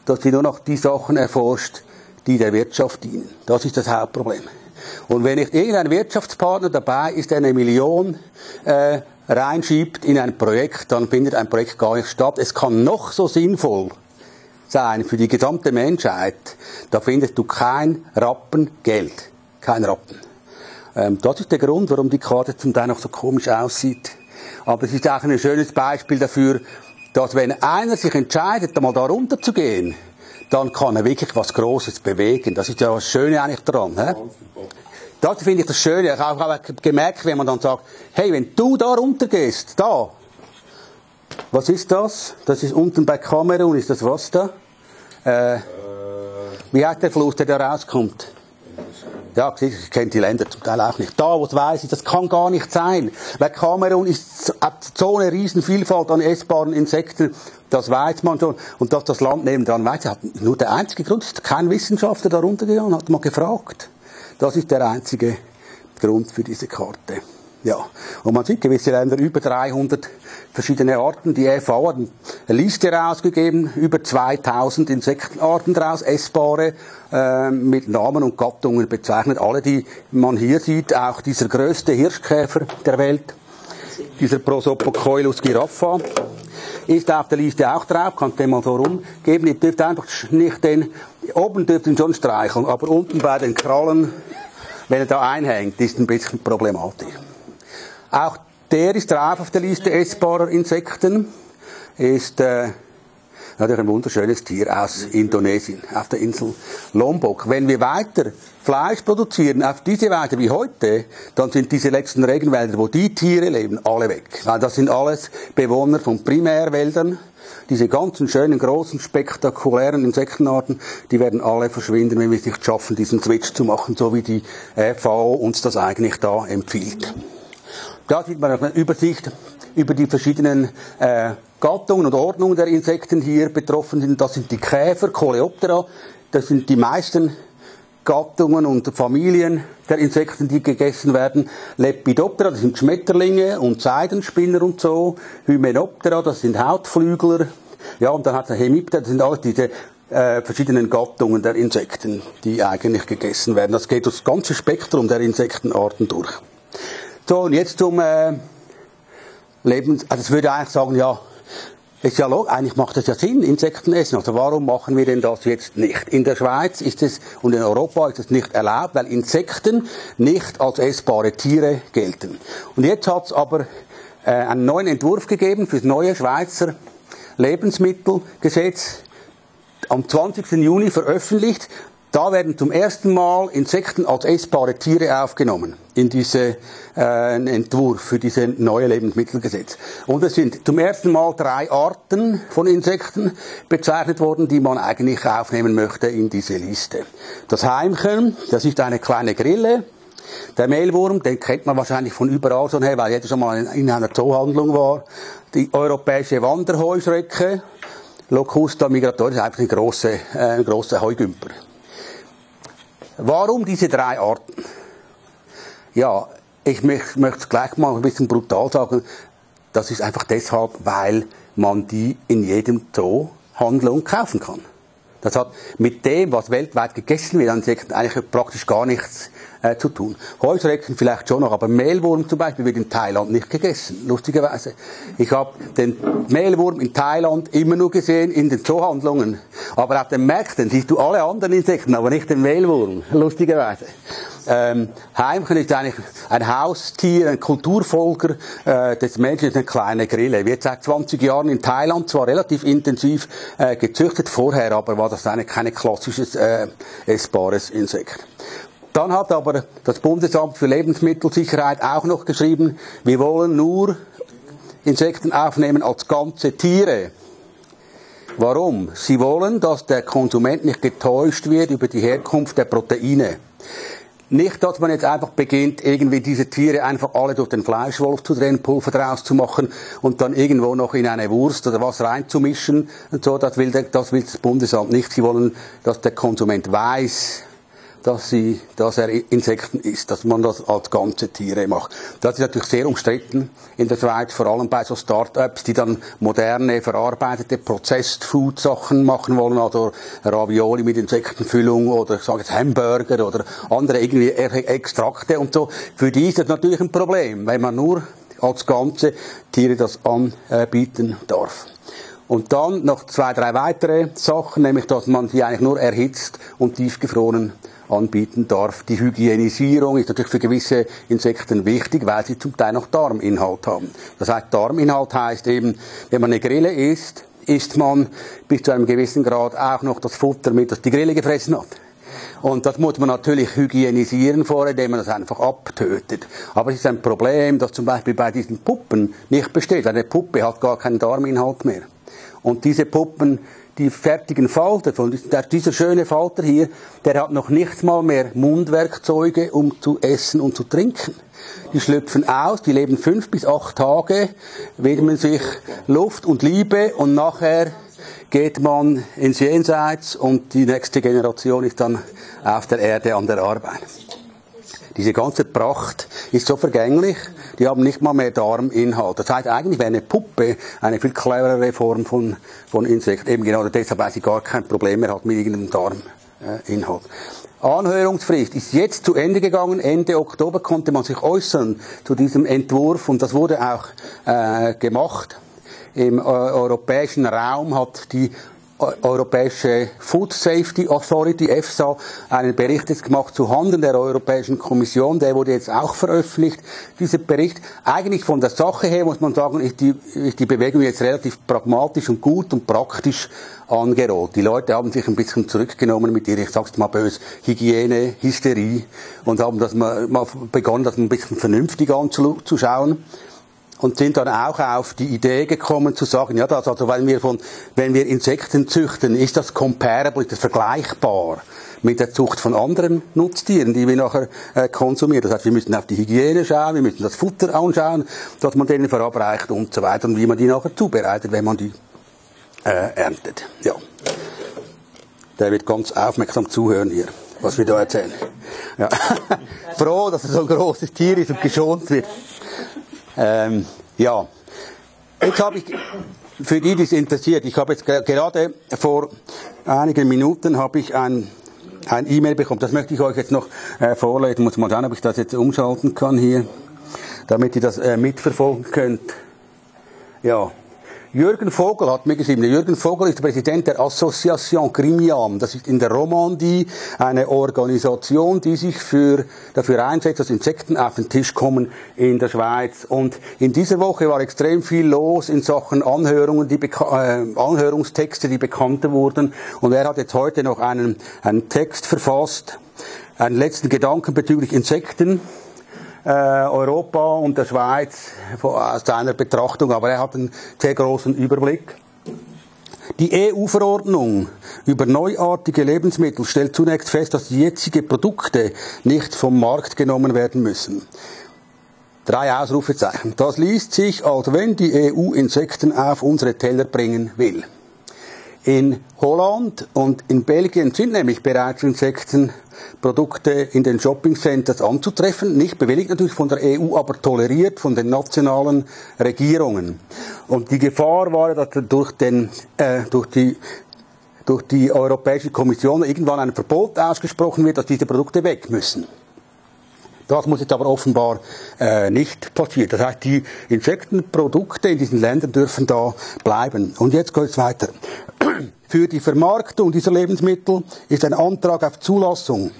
dass sie nur noch die Sachen erforscht, die der Wirtschaft dienen. Das ist das Hauptproblem. Und wenn nicht irgendein Wirtschaftspartner dabei ist, der eine Million äh, reinschiebt in ein Projekt, dann findet ein Projekt gar nicht statt. Es kann noch so sinnvoll sein für die gesamte Menschheit, da findest du kein Rappen Geld. Kein Rappen. Das ist der Grund, warum die Karte zum Teil noch so komisch aussieht. Aber es ist auch ein schönes Beispiel dafür, dass wenn einer sich entscheidet, einmal da runter zu gehen, dann kann er wirklich was Grosses bewegen. Das ist ja das Schöne eigentlich daran. He? Das finde ich das Schöne. Ich habe auch gemerkt, wenn man dann sagt, hey, wenn du da runter gehst, da, was ist das? Das ist unten bei Kamerun, ist das was da? Äh, wie heißt der Fluss, der da rauskommt? Ja, ich kenne die Länder zum Teil auch nicht. Da, wo es weiss ist, das kann gar nicht sein. Weil Kamerun ist, hat so eine Riesenvielfalt an essbaren Insekten, das weiß man schon. Und dass das Land nebendran weiss, hat nur der einzige Grund, ist kein Wissenschaftler da runtergegangen, hat mal gefragt. Das ist der einzige Grund für diese Karte. Ja. Und man sieht gewisse Länder, über dreihundert verschiedene Arten. Die F A O hat eine Liste rausgegeben, über zweitausend Insektenarten draus, essbare, äh, mit Namen und Gattungen bezeichnet. Alle, die man hier sieht, auch dieser grösste Hirschkäfer der Welt, dieser Prosopocoilus giraffa, ist auf der Liste auch drauf, kannst dem mal so rumgeben. Ihr dürft einfach nicht den, oben dürft ihr schon streicheln, aber unten bei den Krallen, wenn er da einhängt, ist ein bisschen problematisch. Auch der ist drauf auf der Liste essbarer Insekten, ist äh, natürlich ein wunderschönes Tier aus Indonesien, auf der Insel Lombok. Wenn wir weiter Fleisch produzieren, auf diese Weise wie heute, dann sind diese letzten Regenwälder, wo die Tiere leben, alle weg. Weil das sind alles Bewohner von Primärwäldern. Diese ganzen schönen, großen, spektakulären Insektenarten, die werden alle verschwinden, wenn wir es nicht schaffen, diesen Switch zu machen, so wie die F A O uns das eigentlich da empfiehlt. Da sieht man eine Übersicht über die verschiedenen äh, Gattungen und Ordnungen der Insekten, die hier betroffen sind. Das sind die Käfer, Coleoptera, das sind die meisten Gattungen und Familien der Insekten, die gegessen werden. Lepidoptera, das sind Schmetterlinge und Seidenspinner und so. Hymenoptera, das sind Hautflügler. Ja, und dann hat es Hemiptera, das sind alles diese äh, verschiedenen Gattungen der Insekten, die eigentlich gegessen werden. Das geht das ganze Spektrum der Insektenarten durch. So, und jetzt zum äh, Lebens... Also ich würde eigentlich sagen, ja, ist ja logisch, eigentlich macht das ja Sinn, Insekten essen. Also warum machen wir denn das jetzt nicht? In der Schweiz ist es und in Europa ist es nicht erlaubt, weil Insekten nicht als essbare Tiere gelten. Und jetzt hat es aber äh, einen neuen Entwurf gegeben für das neue Schweizer Lebensmittelgesetz, am zwanzigsten Juni veröffentlicht. Da werden zum ersten Mal Insekten als essbare Tiere aufgenommen in diesen äh, Entwurf für dieses neue Lebensmittelgesetz. Und es sind zum ersten Mal drei Arten von Insekten bezeichnet worden, die man eigentlich aufnehmen möchte in diese Liste. Das Heimchen, das ist eine kleine Grille. Der Mehlwurm, den kennt man wahrscheinlich von überall schon her, weil jeder schon mal in einer Zoohandlung war. Die europäische Wanderheuschrecke, Locusta Migratoria, ist einfach ein grosser, äh, ein grosser Heugümper. Warum diese drei Arten? Ja, ich möchte es gleich mal ein bisschen brutal sagen. Das ist einfach deshalb, weil man die in jedem Zoohandlung kaufen kann. Das hat mit dem, was weltweit gegessen wird, an Insekten eigentlich praktisch gar nichts äh, zu tun. Heuschrecken vielleicht schon noch, aber Mehlwurm zum Beispiel wird in Thailand nicht gegessen, lustigerweise. Ich habe den Mehlwurm in Thailand immer nur gesehen in den Zoohandlungen. Aber auf den Märkten siehst du alle anderen Insekten, aber nicht den Mehlwurm, lustigerweise. Ähm, Heimchen ist eigentlich ein Haustier, ein Kulturfolger äh, des Menschen, ist eine kleine Grille. Wird seit zwanzig Jahren in Thailand zwar relativ intensiv äh, gezüchtet, vorher aber war das eigentlich kein klassisches äh, essbares Insekt. Dann hat aber das Bundesamt für Lebensmittelsicherheit auch noch geschrieben, wir wollen nur Insekten aufnehmen als ganze Tiere. Warum? Sie wollen, dass der Konsument nicht getäuscht wird über die Herkunft der Proteine. Nicht, dass man jetzt einfach beginnt, irgendwie diese Tiere einfach alle durch den Fleischwolf zu drehen, Pulver draus zu machen und dann irgendwo noch in eine Wurst oder was reinzumischen und so. Das will, der, das will das Bundesamt nicht. Sie wollen, dass der Konsument weiß, dass, sie, dass er Insekten isst, dass man das als ganze Tiere macht. Das ist natürlich sehr umstritten in der Schweiz, vor allem bei so Start-ups, die dann moderne, verarbeitete Processed-Food-Sachen machen wollen, also Ravioli mit Insektenfüllung oder ich sage jetzt Hamburger oder andere irgendwie Extrakte und so. Für die ist das natürlich ein Problem, wenn man nur als ganze Tiere das anbieten darf. Und dann noch zwei, drei weitere Sachen, nämlich dass man sie eigentlich nur erhitzt und tiefgefroren anbieten darf. Die Hygienisierung ist natürlich für gewisse Insekten wichtig, weil sie zum Teil noch Darminhalt haben. Das heißt, Darminhalt heißt eben, wenn man eine Grille isst, isst man bis zu einem gewissen Grad auch noch das Futter mit, das die Grille gefressen hat. Und das muss man natürlich hygienisieren vorher, indem man das einfach abtötet. Aber es ist ein Problem, das zum Beispiel bei diesen Puppen nicht besteht, weil eine Puppe hat gar keinen Darminhalt mehr. Und diese Puppen, die fertigen Falter, von dieser schöne Falter hier, der hat noch nicht mal mehr Mundwerkzeuge, um zu essen und zu trinken. Die schlüpfen aus, die leben fünf bis acht Tage, widmen sich Luft und Liebe und nachher geht man ins Jenseits und die nächste Generation ist dann auf der Erde an der Arbeit. Diese ganze Pracht ist so vergänglich, die haben nicht mal mehr Darminhalt. Das heißt, eigentlich wäre eine Puppe eine viel cleverere Form von, von Insekten. Eben genau deshalb, weil sie gar kein Problem mehr hat mit irgendeinem Darminhalt. Anhörungsfrist ist jetzt zu Ende gegangen. Ende Oktober konnte man sich äußern zu diesem Entwurf und das wurde auch äh, gemacht. Im äh, europäischen Raum hat die Europäische Food Safety Authority, EFSA, einen Bericht jetzt gemacht zu Handeln der Europäischen Kommission. Der wurde jetzt auch veröffentlicht, dieser Bericht. Eigentlich von der Sache her, muss man sagen, ist die, ist die Bewegung jetzt relativ pragmatisch und gut und praktisch angerollt. Die Leute haben sich ein bisschen zurückgenommen mit ihrer, ich sag's mal böse, Hygiene, Hysterie und haben das mal, mal begonnen, das ein bisschen vernünftig anzuschauen. Und sind dann auch auf die Idee gekommen zu sagen, ja, das, also, wenn wir von, wenn wir Insekten züchten, ist das comparable, ist das vergleichbar mit der Zucht von anderen Nutztieren, die wir nachher äh, konsumieren. Das heißt, wir müssen auf die Hygiene schauen, wir müssen das Futter anschauen, dass man denen verabreicht und so weiter und wie man die nachher zubereitet, wenn man die äh, erntet. Ja. Der wird ganz aufmerksam zuhören hier, was wir da erzählen. Ja. Froh, dass es so ein großes Tier ist und geschont wird. Ähm, ja, jetzt habe ich, für die, die es interessiert, ich habe jetzt gerade vor einigen Minuten habe ich ein, ein E-Mail bekommen, das möchte ich euch jetzt noch äh, vorlesen, muss mal schauen, ob ich das jetzt umschalten kann hier, damit ihr das äh, mitverfolgen könnt. Ja. Jürgen Vogel hat mir geschrieben. Jürgen Vogel ist Präsident der Association Crimion. Das ist in der Romandie eine Organisation, die sich für, dafür einsetzt, dass Insekten auf den Tisch kommen in der Schweiz. Und in dieser Woche war extrem viel los in Sachen Anhörungen, die Beka- äh, Anhörungstexte, die bekannter wurden. Und er hat jetzt heute noch einen, einen Text verfasst, einen letzten Gedanken bezüglich Insekten. Europa und der Schweiz aus seiner Betrachtung, aber er hat einen sehr großen Überblick. Die E U-Verordnung über neuartige Lebensmittel stellt zunächst fest, dass jetzige Produkte nicht vom Markt genommen werden müssen. Drei Ausrufezeichen. Das liest sich, als wenn die E U Insekten auf unsere Teller bringen will. In Holland und in Belgien sind nämlich bereits Insektenprodukte in den Shoppingcenters anzutreffen, nicht bewilligt natürlich von der E U, aber toleriert von den nationalen Regierungen. Und die Gefahr war, dass durch, den, äh, durch, die, durch die Europäische Kommission irgendwann ein Verbot ausgesprochen wird, dass diese Produkte weg müssen. Das muss jetzt aber offenbar äh, nicht passieren. Das heißt, die Insektenprodukte in diesen Ländern dürfen da bleiben. Und jetzt geht's weiter. Für die Vermarktung dieser Lebensmittel ist ein Antrag auf Zulassung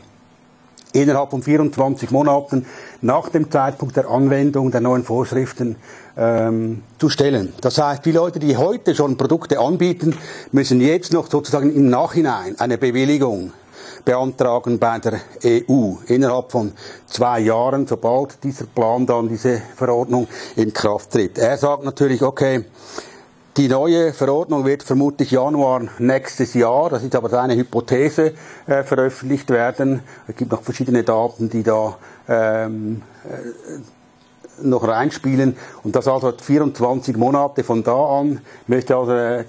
innerhalb von vierundzwanzig Monaten nach dem Zeitpunkt der Anwendung der neuen Vorschriften ähm, zu stellen. Das heißt, die Leute, die heute schon Produkte anbieten, müssen jetzt noch sozusagen im Nachhinein eine Bewilligung beantragen bei der E U innerhalb von zwei Jahren, sobald dieser Plan dann, diese Verordnung in Kraft tritt. Er sagt natürlich, okay, die neue Verordnung wird vermutlich Januar nächstes Jahr, das ist aber seine Hypothese, äh, veröffentlicht werden. Es gibt noch verschiedene Daten, die da ähm, äh, noch reinspielen und das also vierundzwanzig Monate von da an, müsste also äh,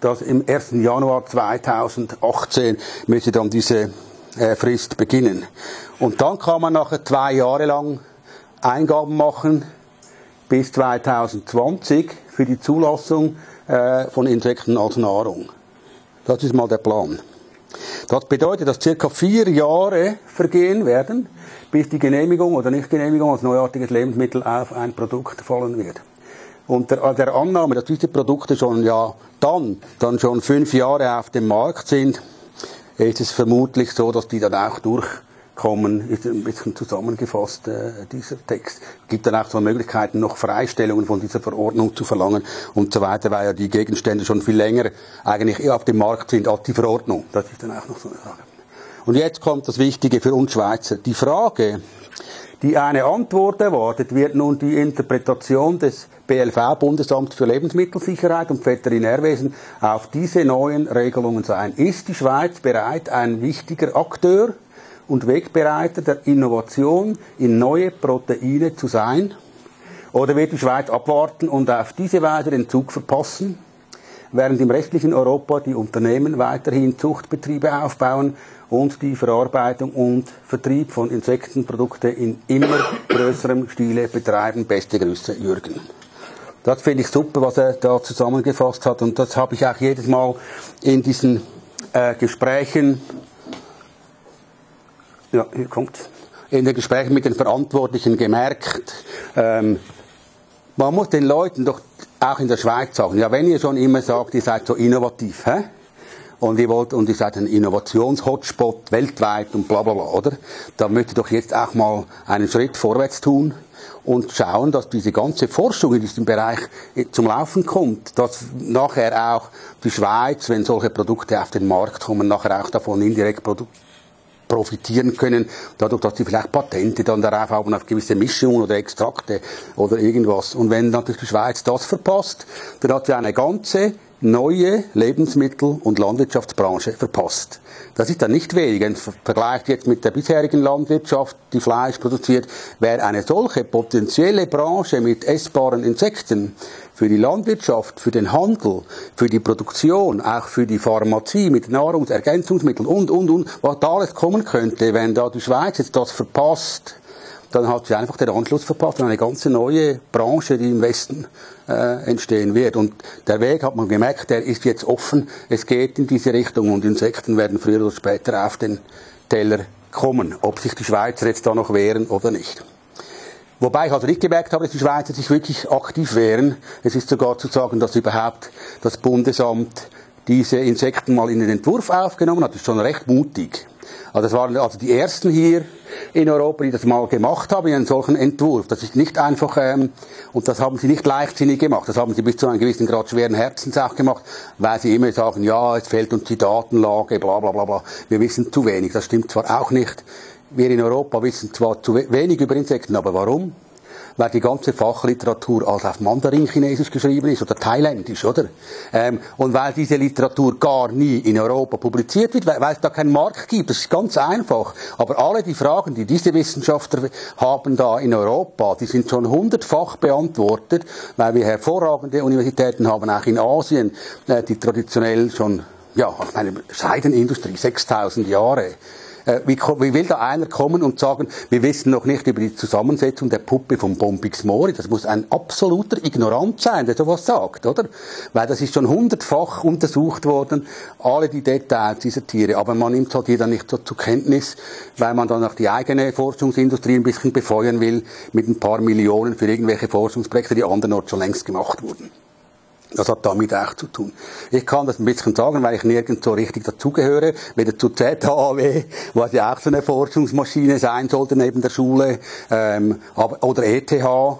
das im ersten Januar zweitausendachtzehn müsste dann diese äh, Frist beginnen. Und dann kann man nachher zwei Jahre lang Eingaben machen bis zweitausendzwanzig für die Zulassung äh, von Insekten als Nahrung. Das ist mal der Plan. Das bedeutet, dass circa vier Jahre vergehen werden, bis die Genehmigung oder Nichtgenehmigung als neuartiges Lebensmittel auf ein Produkt fallen wird. Unter der, der Annahme, dass diese Produkte schon ja dann, dann schon fünf Jahre auf dem Markt sind, ist es vermutlich so, dass die dann auch durchkommen. Ist ein bisschen zusammengefasst, äh, dieser Text. Gibt dann auch so Möglichkeiten, noch Freistellungen von dieser Verordnung zu verlangen und so weiter, weil ja die Gegenstände schon viel länger eigentlich auf dem Markt sind als die Verordnung. Das ist dann auch noch so eine Sache. Und jetzt kommt das Wichtige für uns Schweizer. Die Frage, die eine Antwort erwartet, wird nun die Interpretation des B L V, Bundesamt für Lebensmittelsicherheit und Veterinärwesen, auf diese neuen Regelungen sein. Ist die Schweiz bereit, ein wichtiger Akteur und Wegbereiter der Innovation in neue Proteine zu sein? Oder wird die Schweiz abwarten und auf diese Weise den Zug verpassen, während im restlichen Europa die Unternehmen weiterhin Zuchtbetriebe aufbauen und die Verarbeitung und Vertrieb von Insektenprodukten in immer größerem Stile betreiben? Beste Grüße, Jürgen. Das finde ich super, was er da zusammengefasst hat. Und das habe ich auch jedes Mal in diesen äh, Gesprächen, ja, hier kommt's, in den Gesprächen mit den Verantwortlichen gemerkt. Ähm, man muss den Leuten doch auch in der Schweiz sagen, ja, wenn ihr schon immer sagt, ihr seid so innovativ, hä? Und ihr wollt, und ihr seid ein Innovations-Hotspot weltweit und bla bla bla, oder? Da möchte doch jetzt auch mal einen Schritt vorwärts tun und schauen, dass diese ganze Forschung in diesem Bereich zum Laufen kommt, dass nachher auch die Schweiz, wenn solche Produkte auf den Markt kommen, nachher auch davon indirekt produ- profitieren können, dadurch, dass sie vielleicht Patente dann darauf haben, auf gewisse Mischungen oder Extrakte oder irgendwas. Und wenn natürlich die Schweiz das verpasst, dann hat sie eine ganze neue Lebensmittel- und Landwirtschaftsbranche verpasst. Das ist dann nicht wenig. Im Vergleich jetzt mit der bisherigen Landwirtschaft, die Fleisch produziert, wäre eine solche potenzielle Branche mit essbaren Insekten für die Landwirtschaft, für den Handel, für die Produktion, auch für die Pharmazie mit Nahrungsergänzungsmitteln und, und, und, was da alles kommen könnte, wenn da die Schweiz jetzt das verpasst, dann hat sie einfach den Anschluss verpasst und eine ganze neue Branche, die im Westen äh, entstehen wird. Und der Weg, hat man gemerkt, der ist jetzt offen, es geht in diese Richtung und Insekten werden früher oder später auf den Teller kommen, ob sich die Schweizer jetzt da noch wehren oder nicht. Wobei ich also nicht gemerkt habe, dass die Schweizer sich wirklich aktiv wehren. Es ist sogar zu sagen, dass überhaupt das Bundesamt diese Insekten mal in den Entwurf aufgenommen hat, das ist schon recht mutig. Also das waren also die ersten hier in Europa, die das mal gemacht haben, einen solchen Entwurf. Das ist nicht einfach, ähm, und das haben sie nicht leichtsinnig gemacht. Das haben sie bis zu einem gewissen Grad schweren Herzens auch gemacht, weil sie immer sagen, ja, es fehlt uns die Datenlage, bla bla bla bla, wir wissen zu wenig. Das stimmt zwar auch nicht. Wir in Europa wissen zwar zu wenig über Insekten, aber warum? Weil die ganze Fachliteratur also auf Mandarin-Chinesisch geschrieben ist oder Thailändisch, oder? Ähm, und weil diese Literatur gar nie in Europa publiziert wird, weil, weil es da keinen Markt gibt. Das ist ganz einfach. Aber alle die Fragen, die diese Wissenschaftler haben da in Europa, die sind schon hundertfach beantwortet, weil wir hervorragende Universitäten haben, auch in Asien, äh, die traditionell schon, ja, ich meine, Seidenindustrie, sechstausend Jahre. Wie, wie will da einer kommen und sagen, wir wissen noch nicht über die Zusammensetzung der Puppe von Bombix Mori? Das muss ein absoluter Ignorant sein, der sowas sagt, oder? Weil das ist schon hundertfach untersucht worden, alle die Details dieser Tiere. Aber man nimmt halt die dann nicht so zur Kenntnis, weil man dann auch die eigene Forschungsindustrie ein bisschen befeuern will mit ein paar Millionen für irgendwelche Forschungsprojekte, die andernorts schon längst gemacht wurden. Das hat damit auch zu tun. Ich kann das ein bisschen sagen, weil ich nirgends so richtig dazugehöre, weder zu Z H W, was ja auch so eine Forschungsmaschine sein sollte neben der Schule, ähm, aber, oder E T H,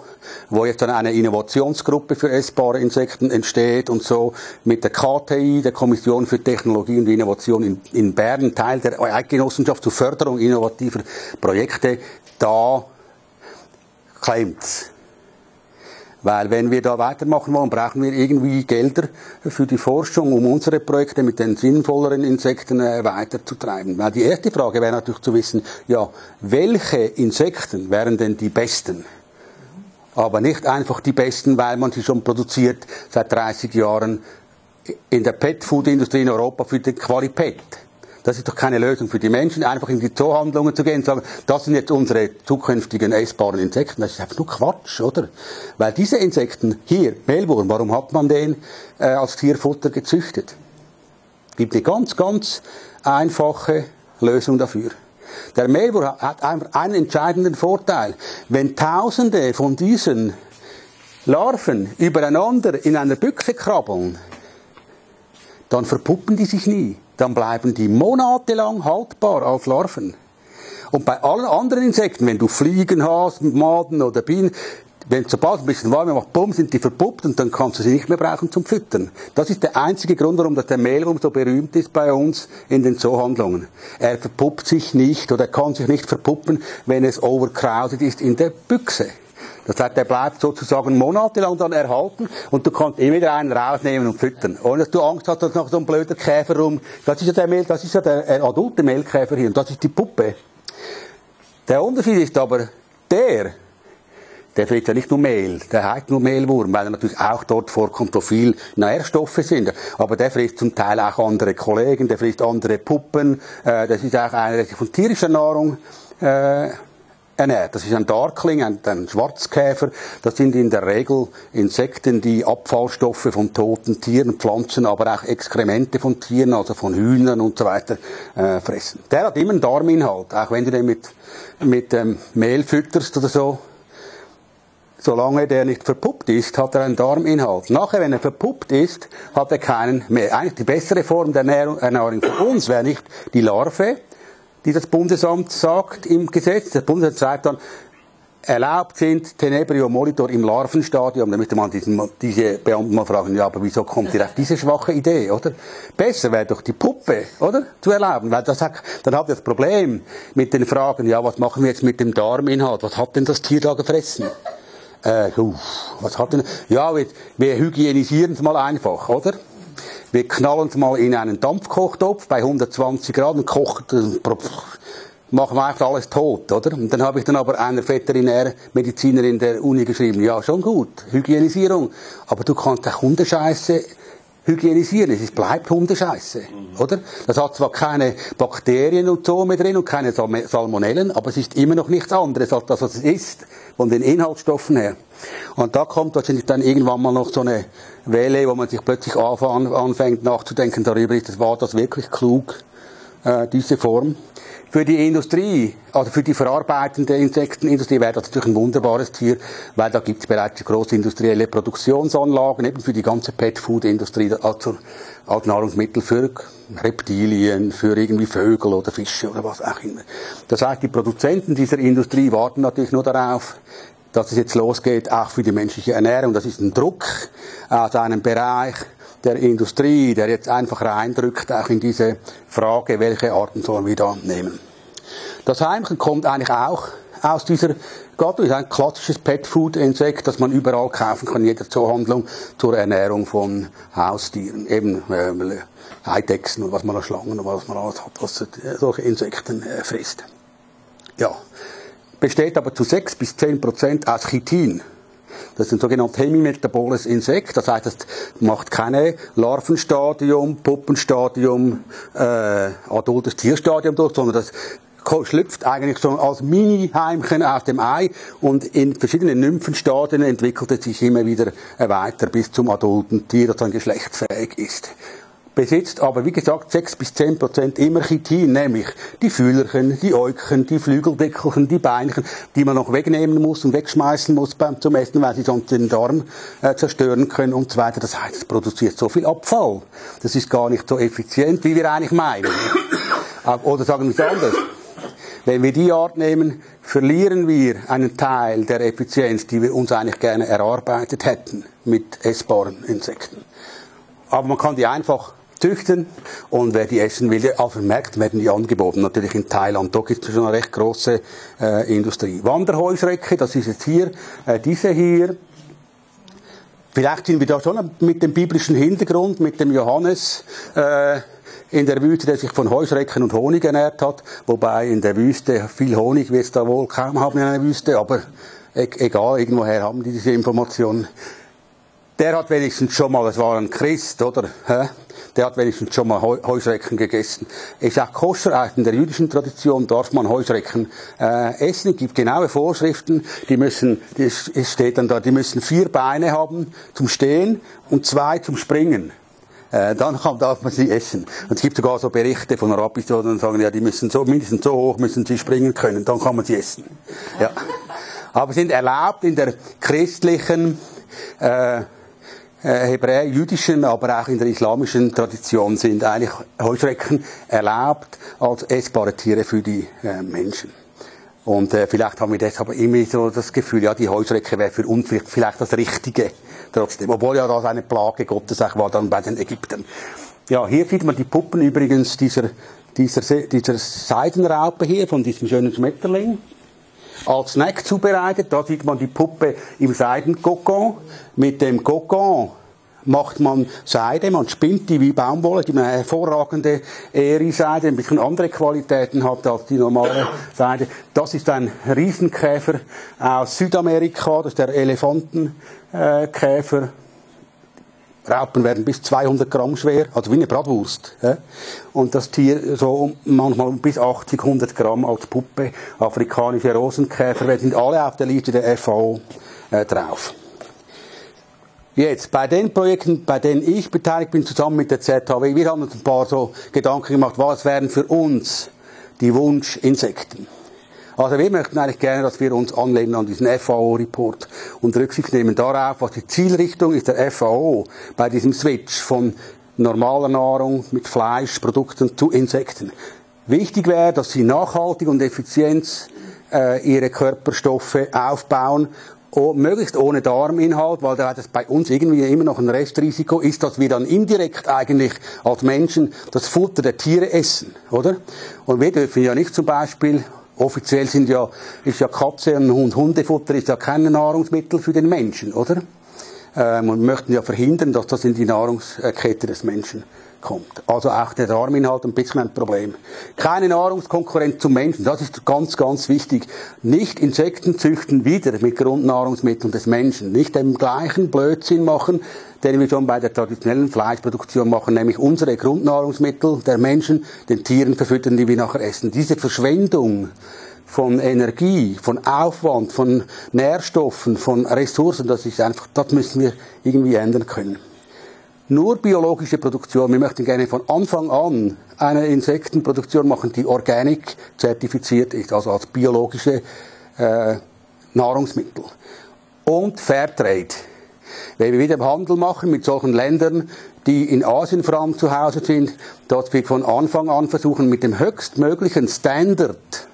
wo jetzt dann eine Innovationsgruppe für essbare Insekten entsteht und so mit der K T I, der Kommission für Technologie und Innovation in, in Bern, Teil der Eidgenossenschaft zur Förderung innovativer Projekte, da claimt's. Weil wenn wir da weitermachen wollen, brauchen wir irgendwie Gelder für die Forschung, um unsere Projekte mit den sinnvolleren Insekten äh, weiterzutreiben. Weil die erste Frage wäre natürlich zu wissen, ja, welche Insekten wären denn die besten? Aber nicht einfach die besten, weil man sie schon produziert seit dreißig Jahren in der Pet-Food-Industrie in Europa für den Qualipet. Das ist doch keine Lösung für die Menschen, einfach in die Zoohandlungen zu gehen und sagen, das sind jetzt unsere zukünftigen essbaren Insekten. Das ist einfach nur Quatsch, oder? Weil diese Insekten hier, Mehlwurm, warum hat man den äh, als Tierfutter gezüchtet? Es gibt eine ganz, ganz einfache Lösung dafür. Der Mehlwurm hat einfach einen entscheidenden Vorteil. Wenn Tausende von diesen Larven übereinander in einer Büchse krabbeln, dann verpuppen die sich nie. Dann bleiben die monatelang haltbar als Larven. Und bei allen anderen Insekten, wenn du Fliegen hast, Maden oder Bienen, wenn es sobald ein bisschen warm macht, bumm, sind die verpuppt und dann kannst du sie nicht mehr brauchen zum Füttern. Das ist der einzige Grund, warum das der Mehlwurm so berühmt ist bei uns in den Zoohandlungen. Er verpuppt sich nicht oder kann sich nicht verpuppen, wenn es overcrowded ist in der Büchse. Das heißt, der bleibt sozusagen monatelang dann erhalten und du kannst immer wieder einen rausnehmen und füttern. Ohne dass du Angst hast, dass noch so ein blöder Käfer rum. Das ist ja der Mehl, das ist ja der adulte Mehlkäfer hier und das ist die Puppe. Der Unterschied ist aber der, der frisst ja nicht nur Mehl, der heißt nur Mehlwurm, weil er natürlich auch dort vorkommt, so viel Nährstoffe sind. Aber der frisst zum Teil auch andere Kollegen, der frisst andere Puppen. Das ist auch einer, der sich von tierischer Nahrung äh, Das ist ein Darkling, ein, ein Schwarzkäfer. Das sind in der Regel Insekten, die Abfallstoffe von toten Tieren, Pflanzen, aber auch Exkremente von Tieren, also von Hühnern und so weiter, äh, fressen. Der hat immer einen Darminhalt, auch wenn du den mit, mit ähm, Mehl fütterst oder so. solange der nicht verpuppt ist, hat er einen Darminhalt. Nachher, wenn er verpuppt ist, hat er keinen mehr. Eigentlich die bessere Form der Ernährung für uns wäre nicht die Larve, die das Bundesamt sagt im Gesetz. Das Bundesamt sagt dann, erlaubt sind Tenebrio Molitor im Larvenstadium. Da müsste man diesen, diese Beamten mal fragen, ja, aber wieso kommt ihr auf diese schwache Idee, oder? Besser wäre doch die Puppe, oder? Zu erlauben, weil das hat, dann habt ihr das Problem mit den Fragen, ja, was machen wir jetzt mit dem Darminhalt? Was hat denn das Tier da gefressen? Äh, uff, was hat denn, ja, wir, wir hygienisieren es mal einfach, oder? Wir knallen es mal in einen Dampfkochtopf bei hundertzwanzig Grad und kochen, machen wir einfach alles tot, oder? Und dann habe ich dann aber einer Veterinärmedizinerin der Uni geschrieben, ja, schon gut, Hygienisierung, aber du kannst auch Hundescheiße hygienisieren, es bleibt Hundescheiße, mhm. oder? Das hat zwar keine Bakterien und so mit drin und keine Salmonellen, aber es ist immer noch nichts anderes als das, was es ist, von den Inhaltsstoffen her. Und da kommt wahrscheinlich dann irgendwann mal noch so eine Welle, wo man sich plötzlich anfängt nachzudenken darüber, ist das, war das wirklich klug, äh, diese Form? Für die Industrie, also für die verarbeitende Insektenindustrie wäre das natürlich ein wunderbares Tier, weil da gibt es bereits große industrielle Produktionsanlagen, eben für die ganze Pet-Food-Industrie, also als Nahrungsmittel für Reptilien, für irgendwie Vögel oder Fische oder was auch immer. Das heißt, die Produzenten dieser Industrie warten natürlich nur darauf, dass es jetzt losgeht, auch für die menschliche Ernährung. Das ist ein Druck aus einem Bereich der Industrie, der jetzt einfach reindrückt, auch in diese Frage, welche Arten sollen wir da nehmen. Das Heimchen kommt eigentlich auch aus dieser Gattung, ist ein klassisches Pet-Food-Insekt, das man überall kaufen kann, in jeder Zoohandlung, zur Ernährung von Haustieren, eben äh, Eidechsen und was man an Schlangen und was man alles hat, was solche Insekten äh, frisst. Ja. Besteht aber zu sechs bis zehn Prozent aus Chitin. Das ist ein sogenanntes hemimetaboles Insekt, das heißt, es macht keine Larvenstadium, Puppenstadium, äh, adultes Tierstadium durch, sondern das schlüpft eigentlich schon als Mini-Heimchen aus dem Ei und in verschiedenen Nymphenstadien entwickelt es sich immer wieder weiter bis zum adulten Tier, das dann geschlechtsfähig ist. Besitzt aber, wie gesagt, sechs bis zehn Prozent immer Chitin, nämlich die Fühlerchen, die Äugchen, die Flügeldeckelchen, die Beinchen, die man noch wegnehmen muss und wegschmeißen muss beim, zum Essen, weil sie sonst den Darm äh, zerstören können und so weiter. Das heißt, es produziert so viel Abfall. Das ist gar nicht so effizient, wie wir eigentlich meinen. Oder sagen wir es anders. Wenn wir die Art nehmen, verlieren wir einen Teil der Effizienz, die wir uns eigentlich gerne erarbeitet hätten mit essbaren Insekten. Aber man kann die einfach züchten und wer die essen will, auf dem Markt werden die angeboten, natürlich in Thailand, da gibt es schon eine recht grosse äh, Industrie. Wanderheuschrecke, das ist jetzt hier, äh, diese hier, vielleicht sind wir da schon mit dem biblischen Hintergrund, mit dem Johannes äh, in der Wüste, der sich von Heuschrecken und Honig ernährt hat, wobei in der Wüste viel Honig wird es da wohl kaum haben in einer Wüste, aber e egal, irgendwoher haben die diese Informationen. Der hat wenigstens schon mal, das war ein Christ, oder? Der hat wenigstens schon mal Heuschrecken gegessen. Ist auch koscher, auch in der jüdischen Tradition darf man Heuschrecken äh, essen. Es gibt genaue Vorschriften, die müssen, es steht dann da, die müssen vier Beine haben zum Stehen und zwei zum Springen. Äh, dann kann, darf man sie essen. Und es gibt sogar so Berichte von Rabbis, die dann sagen, ja, die müssen so, mindestens so hoch müssen sie springen können, dann kann man sie essen. Ja. Aber sind erlaubt in der christlichen, äh, hebräisch-jüdischen, aber auch in der islamischen Tradition sind eigentlich Heuschrecken erlaubt als essbare Tiere für die äh, Menschen. Und äh, vielleicht haben wir deshalb immer so das Gefühl, ja, die Heuschrecke wäre für uns vielleicht das Richtige trotzdem, obwohl ja das eine Plage Gottes auch war dann bei den Ägyptern. Ja, hier sieht man die Puppen übrigens dieser, dieser, dieser Seidenraupe hier von diesem schönen Schmetterling. Als Snack zubereitet, da sieht man die Puppe im Seidenkokon. Mit dem Kokon macht man Seide, man spinnt die wie Baumwolle, die eine hervorragende Eri-Seide, ein bisschen andere Qualitäten hat als die normale Seide. Das ist ein Riesenkäfer aus Südamerika, das ist der Elefantenkäfer. Raupen werden bis zweihundert Gramm schwer, also wie eine Bratwurst. Ja? Und das Tier so manchmal bis achtzig, hundert Gramm als Puppe. Afrikanische Rosenkäfer, wir sind alle auf der Liste der F A O äh, drauf. Jetzt, bei den Projekten, bei denen ich beteiligt bin, zusammen mit der Z H W, wir haben uns ein paar so Gedanken gemacht, was wären für uns die Wunschinsekten. Also wir möchten eigentlich gerne, dass wir uns anlehnen an diesen F A O-Report und Rücksicht nehmen darauf, was die Zielrichtung ist der F A O bei diesem Switch von normaler Nahrung mit Fleischprodukten zu Insekten. Wichtig wäre, dass sie nachhaltig und effizient äh, ihre Körperstoffe aufbauen, oh, möglichst ohne Darminhalt, weil da das bei uns irgendwie immer noch ein Restrisiko ist, dass wir dann indirekt eigentlich als Menschen das Futter der Tiere essen, oder? Und wir dürfen ja nicht zum Beispiel, offiziell sind ja, ist ja Katze und Hund, Hundefutter ist ja kein Nahrungsmittel für den Menschen, oder? Ähm, und wir möchten ja verhindern, dass das in die Nahrungskette des Menschen kommt. Also auch der Darminhalt ein bisschen ein Problem. Keine Nahrungskonkurrenz zum Menschen, das ist ganz, ganz wichtig. Nicht Insekten züchten wieder mit Grundnahrungsmitteln des Menschen. Nicht den gleichen Blödsinn machen, den wir schon bei der traditionellen Fleischproduktion machen, nämlich unsere Grundnahrungsmittel der Menschen den Tieren verfüttern, die wir nachher essen. Diese Verschwendung von Energie, von Aufwand, von Nährstoffen, von Ressourcen, das ist einfach, das müssen wir irgendwie ändern können. Nur biologische Produktion. Wir möchten gerne von Anfang an eine Insektenproduktion machen, die organic zertifiziert ist, also als biologische äh, Nahrungsmittel. Und Fairtrade. Wenn wir wieder Handel machen mit solchen Ländern, die in Asien vor allem zu Hause sind, dass wir von Anfang an versuchen, mit dem höchstmöglichen Standard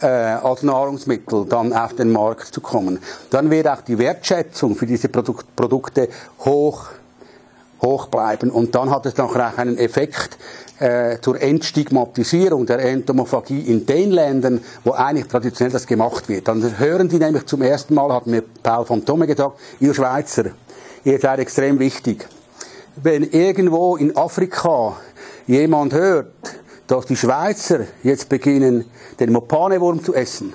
äh, als Nahrungsmittel dann auf den Markt zu kommen. Dann wird auch die Wertschätzung für diese Produkt- Produkte hoch hoch bleiben. Und dann hat es nachher auch einen Effekt äh, zur Entstigmatisierung der Entomophagie in den Ländern, wo eigentlich traditionell das gemacht wird. Dann hören die nämlich zum ersten Mal, hat mir Paul van Tomme gesagt, ihr Schweizer, ihr seid extrem wichtig. Wenn irgendwo in Afrika jemand hört, dass die Schweizer jetzt beginnen, den Mopane-Wurm zu essen,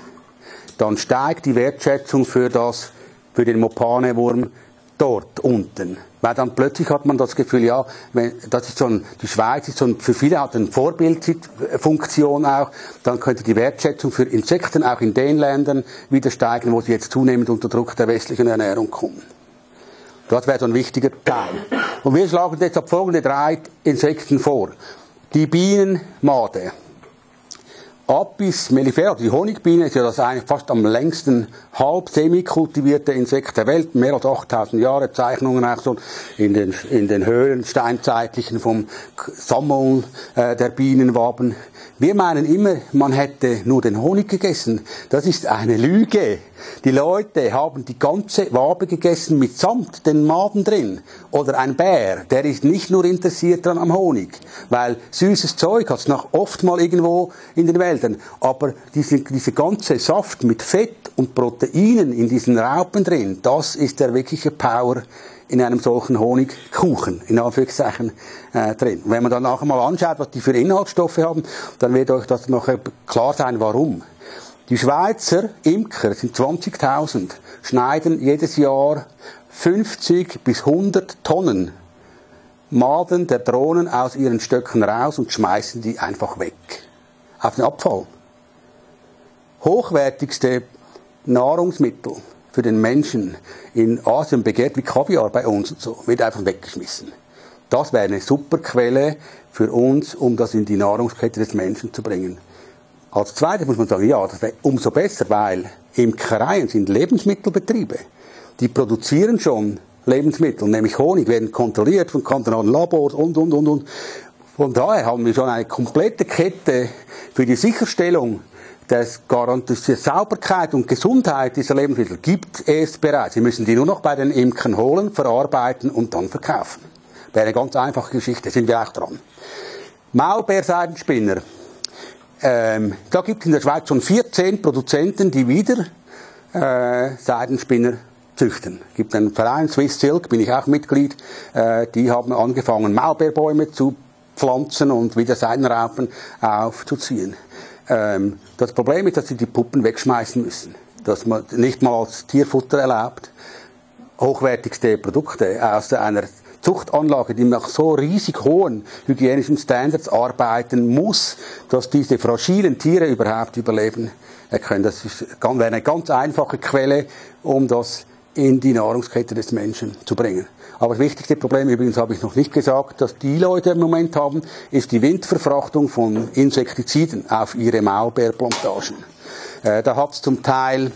dann steigt die Wertschätzung für das, für den Mopane-Wurm dort unten. Weil dann plötzlich hat man das Gefühl, ja, wenn, das ist so ein, die Schweiz ist so ein, für viele hat eine Vorbildfunktion auch, dann könnte die Wertschätzung für Insekten auch in den Ländern wieder steigen, wo sie jetzt zunehmend unter Druck der westlichen Ernährung kommen. Das wäre so ein wichtiger Teil. Und wir schlagen deshalb folgende drei Insekten vor. Die Bienenmade. Apis mellifera, die Honigbiene, ist ja das eigentlich fast am längsten halb semi-kultivierte Insekt der Welt, mehr als achttausend Jahre, Zeichnungen auch so in den, in den Höhlen, steinzeitlichen vom Sammeln äh, der Bienenwaben. Wir meinen immer, man hätte nur den Honig gegessen. Das ist eine Lüge. Die Leute haben die ganze Wabe gegessen mitsamt den Maden drin. Oder ein Bär, der ist nicht nur interessiert dran am Honig, weil süßes Zeug hat es noch oft mal irgendwo in den Wäldern. Aber diese, diese ganze Saft mit Fett und Proteinen in diesen Raupen drin, das ist der wirkliche Power in einem solchen Honigkuchen, in Anführungszeichen, äh, drin. Wenn man dann nachher mal anschaut, was die für Inhaltsstoffe haben, dann wird euch das nachher klar sein, warum. Die Schweizer Imker, sind zwanzigtausend, schneiden jedes Jahr fünfzig bis hundert Tonnen Maden der Drohnen aus ihren Stöcken raus und schmeißen die einfach weg. Auf den Abfall. Hochwertigste Nahrungsmittel für den Menschen in Asien, begehrt wie Kaviar bei uns und so, wird einfach weggeschmissen. Das wäre eine super Quelle für uns, um das in die Nahrungskette des Menschen zu bringen. Als Zweites muss man sagen, ja, das wäre umso besser, weil Imkereien sind Lebensmittelbetriebe. Die produzieren schon Lebensmittel, nämlich Honig, werden kontrolliert von kantonalen Labors und, und, und, und. Von daher haben wir schon eine komplette Kette für die Sicherstellung des Garantes der Sauberkeit und Gesundheit dieser Lebensmittel. Gibt es bereits. Sie müssen die nur noch bei den Imkern holen, verarbeiten und dann verkaufen. Wäre eine ganz einfache Geschichte, sind wir auch dran. Maulbeerseidenspinner. Ähm, da gibt es in der Schweiz schon vierzehn Produzenten, die wieder äh, Seidenspinner züchten. Es gibt einen Verein, Swiss Silk, bin ich auch Mitglied, äh, die haben angefangen, Maulbeerbäume zu pflanzen und wieder Seidenraupen aufzuziehen. Ähm, das Problem ist, dass sie die Puppen wegschmeißen müssen, dass man nicht mal als Tierfutter erlaubt. Hochwertigste Produkte aus einer Zuchtanlage, die nach so riesig hohen hygienischen Standards arbeiten muss, dass diese fragilen Tiere überhaupt überleben können. Das ist, wäre eine ganz einfache Quelle, um das in die Nahrungskette des Menschen zu bringen. Aber das wichtigste Problem, übrigens habe ich noch nicht gesagt, dass die Leute im Moment haben, ist die Windverfrachtung von Insektiziden auf ihre Maulbeerplantagen. Äh, da hat es zum Teil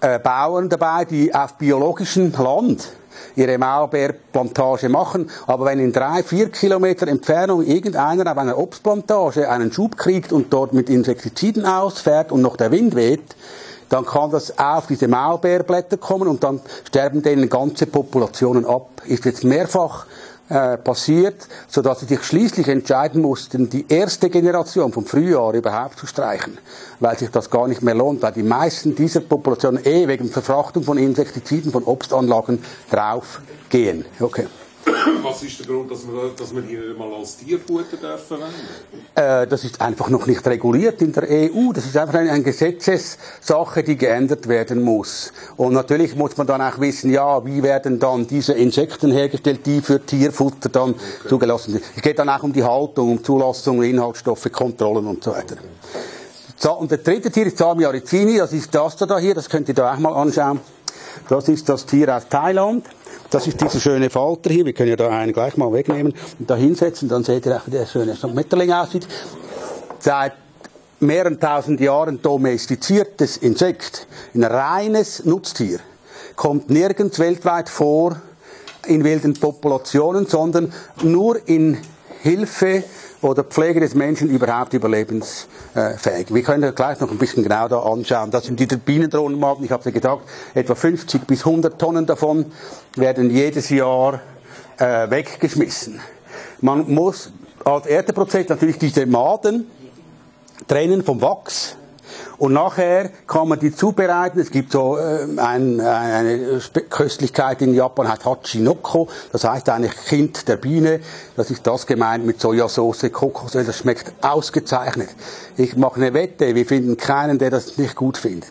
äh, Bauern dabei, die auf biologischem Land ihre Maulbeerplantage machen, aber wenn in drei, vier Kilometer Entfernung irgendeiner auf einer Obstplantage einen Schub kriegt und dort mit Insektiziden ausfährt und noch der Wind weht, dann kann das auf diese Maulbeerblätter kommen und dann sterben denen ganze Populationen ab. Ist jetzt mehrfach äh, passiert, sodass sie sich schließlich entscheiden mussten, die erste Generation vom Frühjahr überhaupt zu streichen, weil sich das gar nicht mehr lohnt, weil die meisten dieser Populationen eh wegen Verfrachtung von Insektiziden, von Obstanlagen draufgehen. Okay. Was ist der Grund, dass wir, dass wir hier mal als Tierfutter dürfen? Äh, das ist einfach noch nicht reguliert in der E U. Das ist einfach eine, eine Gesetzessache, die geändert werden muss. Und natürlich muss man dann auch wissen, ja, wie werden dann diese Insekten hergestellt, die für Tierfutter dann okay. zugelassen sind. Es geht dann auch um die Haltung, um Zulassung, Inhaltsstoffe, Kontrollen und so weiter. Okay. Und der dritte Tier ist Samia ricini. Das ist das da hier, das könnt ihr da auch mal anschauen. Das ist das Tier aus Thailand. Das ist dieser schöne Falter hier. Wir können ja da einen gleich mal wegnehmen und da hinsetzen. Dann seht ihr auch, wie der schöne Schmetterling aussieht. Seit mehreren tausend Jahren domestiziertes Insekt. Ein reines Nutztier. Kommt nirgends weltweit vor in wilden Populationen, sondern nur in Hilfe oder Pflege des Menschen überhaupt überlebensfähig. Wir können das gleich noch ein bisschen genau da anschauen. Das sind die Bienendrohnenmaden, ich habe es ja gesagt, etwa fünfzig bis hundert Tonnen davon werden jedes Jahr äh, weggeschmissen. Man muss als erster Prozess natürlich diese Maden trennen vom Wachs. Und nachher kann man die zubereiten. Es gibt so äh, ein, eine Köstlichkeit in Japan, heißt Hachinoko. Das heißt eigentlich Kind der Biene. Das ist das gemeint mit Sojasauce, Kokosöl. Das schmeckt ausgezeichnet. Ich mache eine Wette, wir finden keinen, der das nicht gut findet.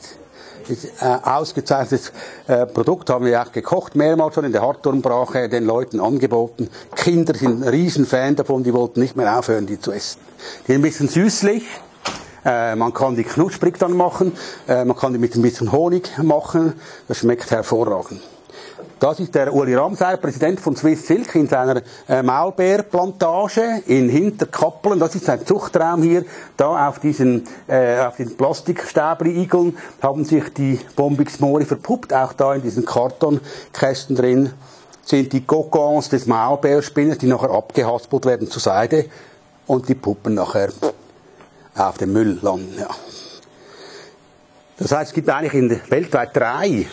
Das ist ein ausgezeichnetes äh, Produkt, haben wir auch gekocht, mehrmals schon in der Hartturmbrache den Leuten angeboten. Kinder sind ein Riesenfan davon, die wollten nicht mehr aufhören, die zu essen. Die sind ein bisschen süßlich. Äh, man kann die knusprig dann machen, äh, man kann die mit ein bisschen Honig machen, das schmeckt hervorragend. Das ist der Ueli Ramseyer, Präsident von Swiss Silk, in seiner äh, Maulbeerplantage in Hinterkappeln. Das ist sein Zuchtraum hier. Da auf diesen, äh, auf diesen Plastikstäbli-Igeln haben sich die Bombix Mori verpuppt, auch da in diesen Kartonkästen drin sind die Kokons des Maulbeerspinners, die nachher abgehaspelt werden zur Seide und die Puppen nachher auf dem Müll landen, ja. Das heißt, es gibt eigentlich in der weltweit drei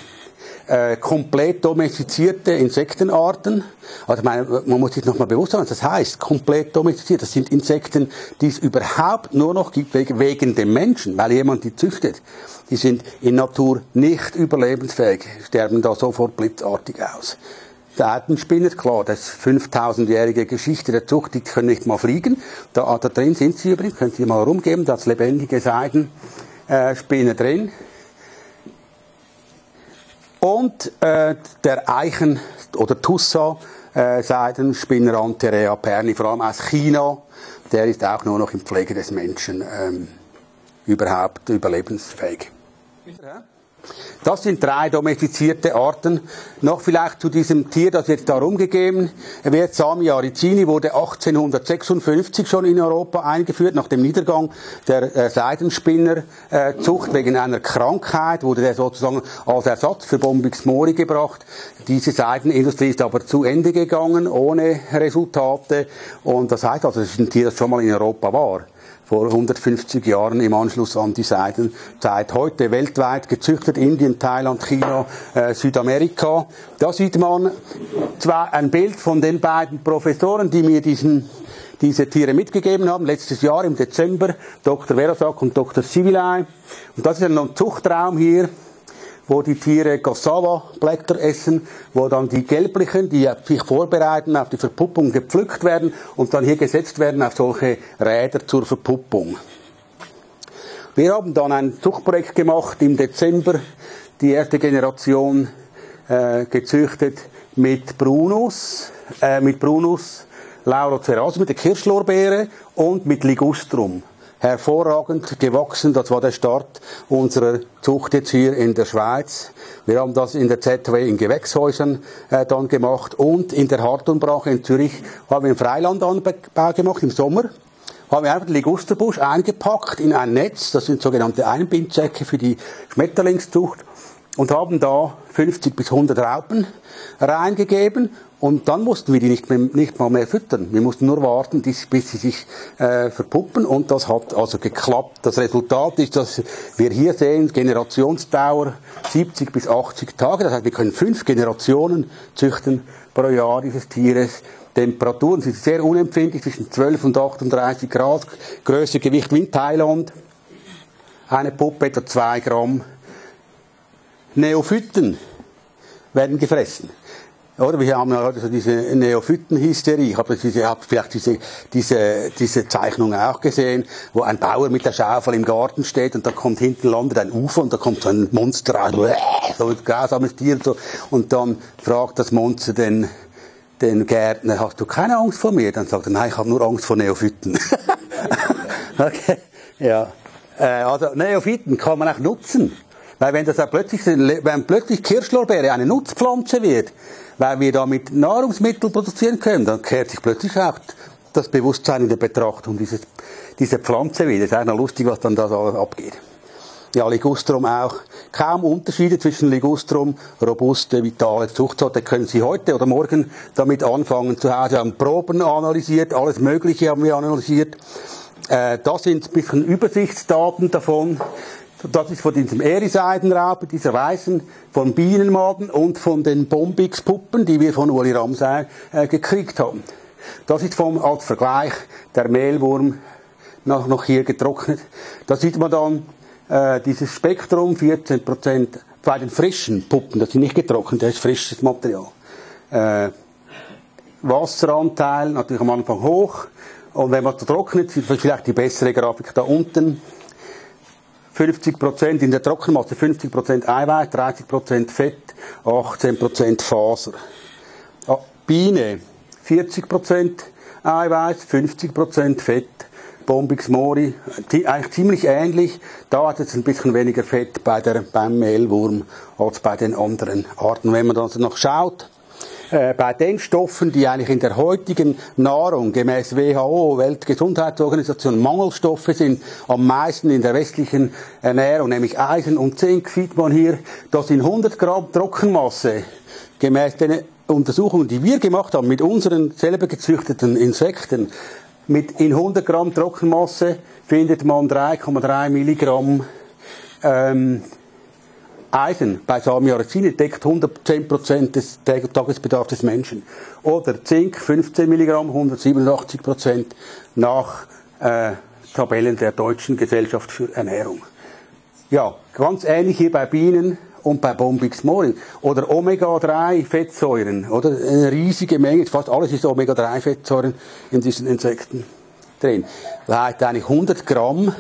äh, komplett domestizierte Insektenarten. Also meine, man muss sich nochmal bewusst sein, was das heißt, komplett domestiziert. Das sind Insekten, die es überhaupt nur noch gibt wegen dem Menschen, weil jemand die züchtet. Die sind in Natur nicht überlebensfähig, sterben da sofort blitzartig aus. Der Entenspinner, klar, das ist fünftausendjährige Geschichte der Zucht, die können nicht mal fliegen. Da, da drin sind sie übrigens, könnt ihr mal rumgeben, da ist lebendige Seidenspinne äh, drin. Und äh, der Eichen- oder Tussa-Seidenspinner äh, Anterea perni, vor allem aus China, der ist auch nur noch in Pflege des Menschen ähm, überhaupt überlebensfähig. Ja. Das sind drei domestizierte Arten. Noch vielleicht zu diesem Tier, das jetzt da rumgegeben wird. Samia ricini wurde achtzehnhundertsechsundfünfzig schon in Europa eingeführt, nach dem Niedergang der Seidenspinnerzucht. Wegen einer Krankheit wurde der sozusagen als Ersatz für Bombix Mori gebracht. Diese Seidenindustrie ist aber zu Ende gegangen, ohne Resultate. Und das heißt also, das ist ein Tier, das schon mal in Europa war. Vor hundertfünfzig Jahren im Anschluss an die Seidenzeit. Heute weltweit gezüchtet, Indien, Thailand, China, äh, Südamerika. Da sieht man zwar ein Bild von den beiden Professoren, die mir diesen, diese Tiere mitgegeben haben, letztes Jahr im Dezember, Doktor Verasak und Doktor Sivilai. Und das ist ein Zuchtraum hier, wo die Tiere Cassava-Blätter essen, wo dann die gelblichen, die sich vorbereiten, auf die Verpuppung gepflückt werden und dann hier gesetzt werden auf solche Räder zur Verpuppung. Wir haben dann ein Zuchtprojekt gemacht im Dezember, die erste Generation äh, gezüchtet mit Brunus, äh, mit Brunus Laurocerasus, mit der Kirschlorbeere und mit Ligustrum. Hervorragend gewachsen, das war der Start unserer Zucht jetzt hier in der Schweiz. Wir haben das in der Z W in Gewächshäusern äh, dann gemacht und in der Harturnbrache in Zürich haben wir einen Freilandanbau gemacht im Sommer haben wir einfach den Ligusterbusch eingepackt in ein Netz, das sind sogenannte Einbindsäcke für die Schmetterlingszucht, und haben da fünfzig bis hundert Raupen reingegeben, und dann mussten wir die nicht, mehr, nicht mal mehr füttern. Wir mussten nur warten, bis sie sich äh, verpuppen, und das hat also geklappt. Das Resultat ist, dass wir hier sehen, Generationsdauer siebzig bis achtzig Tage. Das heißt, wir können fünf Generationen züchten pro Jahr dieses Tieres. Temperaturen sind sehr unempfindlich, zwischen zwölf und achtunddreißig Grad. Größe, Gewicht wie in Thailand. Eine Puppe etwa zwei Gramm. Neophyten werden gefressen. Oder wir haben ja heute so diese Neophytenhysterie. Ich habe diese, hab vielleicht diese, diese, diese Zeichnung auch gesehen, wo ein Bauer mit der Schaufel im Garten steht und da kommt hinten landet ein Ufer und da kommt so ein Monster raus, so ein grausames Tier und so. Und dann fragt das Monster den, den Gärtner, hast du keine Angst vor mir? Dann sagt er, nein, ich habe nur Angst vor Neophyten. Okay, ja. Also Neophyten kann man auch nutzen. Weil wenn das auch plötzlich, wenn plötzlich Kirschlorbeere eine Nutzpflanze wird, weil wir damit Nahrungsmittel produzieren können, dann kehrt sich plötzlich auch das Bewusstsein in der Betrachtung dieses, dieser Pflanze wieder. Es ist eigentlich lustig, was dann das alles abgeht. Ja, Ligustrum auch. Kaum Unterschiede zwischen Ligustrum, robuste, vitale Zuchtsorte. Können Sie heute oder morgen damit anfangen zu Hause. Wir haben Proben analysiert, alles Mögliche haben wir analysiert. Äh, das sind ein bisschen Übersichtsdaten davon. Das ist von diesem Eriseidenraupen, dieser weißen, von Bienenmaden und von den Bombix-Puppen, die wir von Ueli Ramseyer äh, gekriegt haben. Das ist vom, als Vergleich der Mehlwurm noch, noch hier getrocknet. Da sieht man dann äh, dieses Spektrum, vierzehn Prozent bei den frischen Puppen, das sind nicht getrocknet, das ist frisches Material. Äh, Wasseranteil natürlich am Anfang hoch, und wenn man es trocknet, ist vielleicht die bessere Grafik da unten. fünfzig Prozent in der Trockenmasse, fünfzig Prozent Eiweiß, dreißig Prozent Fett, achtzehn Prozent Faser. Biene, vierzig Prozent Eiweiß, fünfzig Prozent Fett. Bombix Mori, eigentlich ziemlich ähnlich. Da hat es ein bisschen weniger Fett bei der, beim Mehlwurm als bei den anderen Arten. Wenn man dann noch schaut, äh, bei den Stoffen, die eigentlich in der heutigen Nahrung gemäß W H O, Weltgesundheitsorganisation, Mangelstoffe sind, am meisten in der westlichen Ernährung, nämlich Eisen und Zink, sieht man hier, dass in hundert Gramm Trockenmasse gemäß den Untersuchungen, die wir gemacht haben mit unseren selber gezüchteten Insekten, mit in hundert Gramm Trockenmasse findet man drei Komma drei Milligramm ähm, Eisen bei Samia ricini, deckt hundertzehn Prozent des Tagesbedarfs des Menschen. Oder Zink, fünfzehn Milligramm, hundertsiebenundachtzig Prozent nach äh, Tabellen der Deutschen Gesellschaft für Ernährung. Ja, ganz ähnlich hier bei Bienen und bei Bombix Mori. Oder Omega drei Fettsäuren, oder eine riesige Menge, fast alles ist Omega drei Fettsäuren in diesen Insekten drin. Das heißt, eigentlich hundert Gramm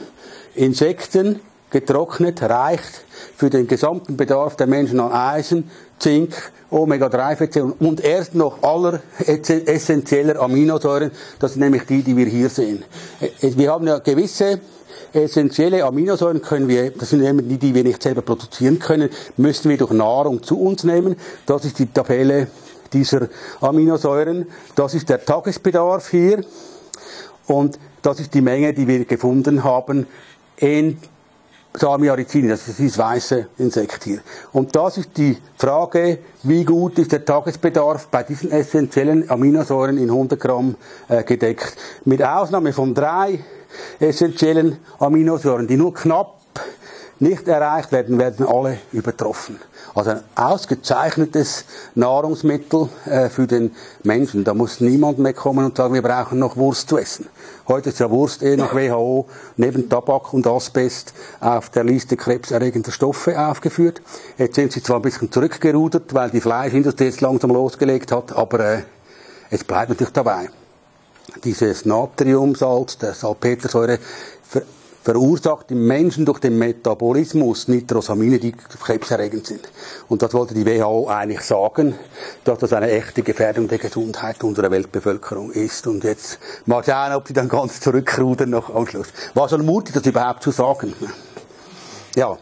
Insekten getrocknet reicht für den gesamten Bedarf der Menschen an Eisen, Zink, Omega drei Fettsäuren und erst noch aller essentieller Aminosäuren, das sind nämlich die, die wir hier sehen. Wir haben ja gewisse essentielle Aminosäuren, können wir, das sind nämlich die, die wir nicht selber produzieren können, müssen wir durch Nahrung zu uns nehmen. Das ist die Tabelle dieser Aminosäuren. Das ist der Tagesbedarf hier und das ist die Menge, die wir gefunden haben in Samia ricini, das ist dieses weiße Insekt hier. Und das ist die Frage, wie gut ist der Tagesbedarf bei diesen essentiellen Aminosäuren in hundert Gramm äh, gedeckt. Mit Ausnahme von drei essentiellen Aminosäuren, die nur knapp nicht erreicht werden, werden alle übertroffen. Also ein ausgezeichnetes Nahrungsmittel äh, für den Menschen. Da muss niemand mehr kommen und sagen, wir brauchen noch Wurst zu essen. Heute ist ja Wurst eh nach W H O neben Tabak und Asbest auf der Liste krebserregender Stoffe aufgeführt. Jetzt sind sie zwar ein bisschen zurückgerudert, weil die Fleischindustrie jetzt langsam losgelegt hat, aber äh, es bleibt natürlich dabei. Dieses Natriumsalz, der Salpetersäure, verursacht im Menschen durch den Metabolismus Nitrosamine, die krebserregend sind. Und das wollte die W H O eigentlich sagen, dass das eine echte Gefährdung der Gesundheit unserer Weltbevölkerung ist. Und jetzt mal schauen, ob sie dann ganz zurückrudern noch am Schluss. War schon mutig, das überhaupt zu sagen. Ja.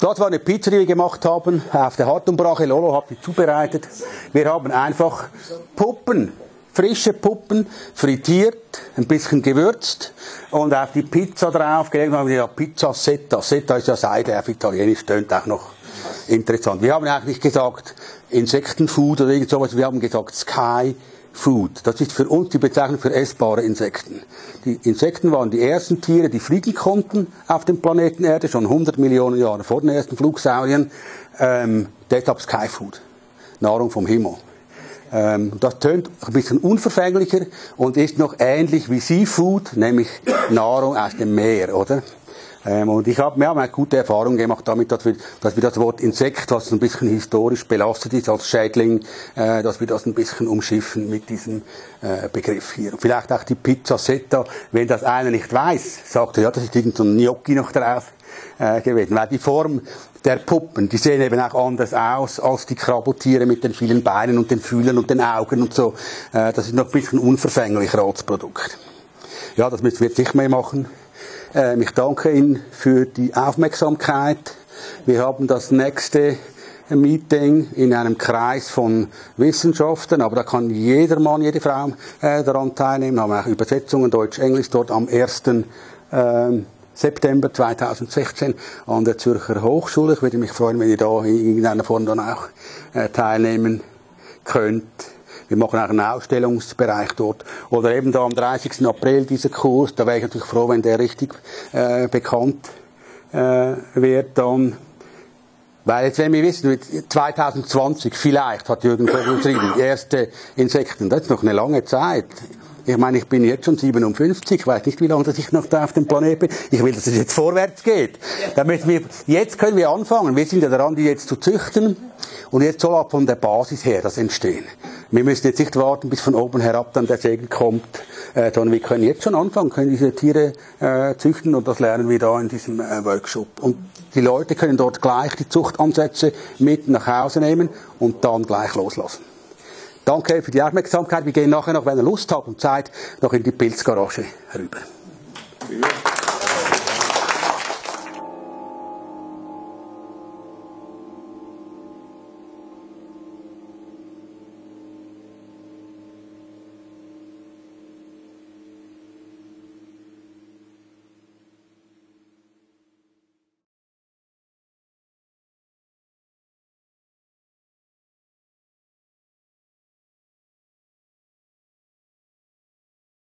Das war eine Pizza, die wir gemacht haben. Auf der Hartumbrache, Lolo hat sie zubereitet. Wir haben einfach Puppen frische Puppen, frittiert, ein bisschen gewürzt und auf die Pizza draufgelegt. Dann haben wir gesagt, Pizza Seta. Seta ist ja Seide auf Italienisch, tönt auch noch interessant. Wir haben eigentlich gesagt Insektenfood oder irgend sowas, wir haben gesagt Skyfood. Das ist für uns die Bezeichnung für essbare Insekten. Die Insekten waren die ersten Tiere, die fliegen konnten auf dem Planeten Erde, schon hundert Millionen Jahre vor den ersten Flugsauriern. Ähm, deshalb Skyfood, Nahrung vom Himmel. Das tönt ein bisschen unverfänglicher und ist noch ähnlich wie Seafood, nämlich Nahrung aus dem Meer, oder? Und ich habe mir eine gute Erfahrung gemacht damit, dass wir, dass wir das Wort Insekt, was ein bisschen historisch belastet ist als Schädling, dass wir das ein bisschen umschiffen mit diesem Begriff hier. Und vielleicht auch die Pizzasetta, wenn das einer nicht weiß, sagt er, ja, das ist irgend so ein Gnocchi noch drauf gewesen, weil die Form der Puppen, die sehen eben auch anders aus als die Krabbeltiere mit den vielen Beinen und den Fühlern und den Augen und so. Das ist noch ein bisschen unverfänglicher als Produkt. Ja, das müssen wir jetzt nicht mehr machen. Ich danke Ihnen für die Aufmerksamkeit. Wir haben das nächste Meeting in einem Kreis von Wissenschaften, aber da kann jeder Mann, jede Frau daran teilnehmen. Wir haben auch Übersetzungen Deutsch, Englisch dort am ersten September zweitausendsechzehn an der Zürcher Hochschule. Ich würde mich freuen, wenn ihr da in irgendeiner Form dann auch äh, teilnehmen könnt. Wir machen auch einen Ausstellungsbereich dort. Oder eben da am dreißigsten April dieser Kurs, da wäre ich natürlich froh, wenn der richtig äh, bekannt äh, wird dann. Weil jetzt, wenn wir wissen, zweitausendzwanzig vielleicht hat Jürgen Vogel geschrieben, erste Insekten, das ist noch eine lange Zeit. Ich meine, ich bin jetzt schon siebenundfünfzig, ich weiß nicht, wie lange dass ich noch da auf dem Planeten bin. Ich will, dass es jetzt vorwärts geht. Da müssen wir, jetzt können wir anfangen. Wir sind ja daran, die jetzt zu züchten. Und jetzt soll auch von der Basis her das entstehen. Wir müssen jetzt nicht warten, bis von oben herab dann der Segen kommt. Äh, sondern wir können jetzt schon anfangen, können diese Tiere äh, züchten. Und das lernen wir da in diesem äh, Workshop. Und die Leute können dort gleich die Zuchtansätze mit nach Hause nehmen und dann gleich loslassen. Danke für die Aufmerksamkeit. Wir gehen nachher noch, wenn ihr Lust habt und Zeit, noch in die Pilzgarage rüber. Ja.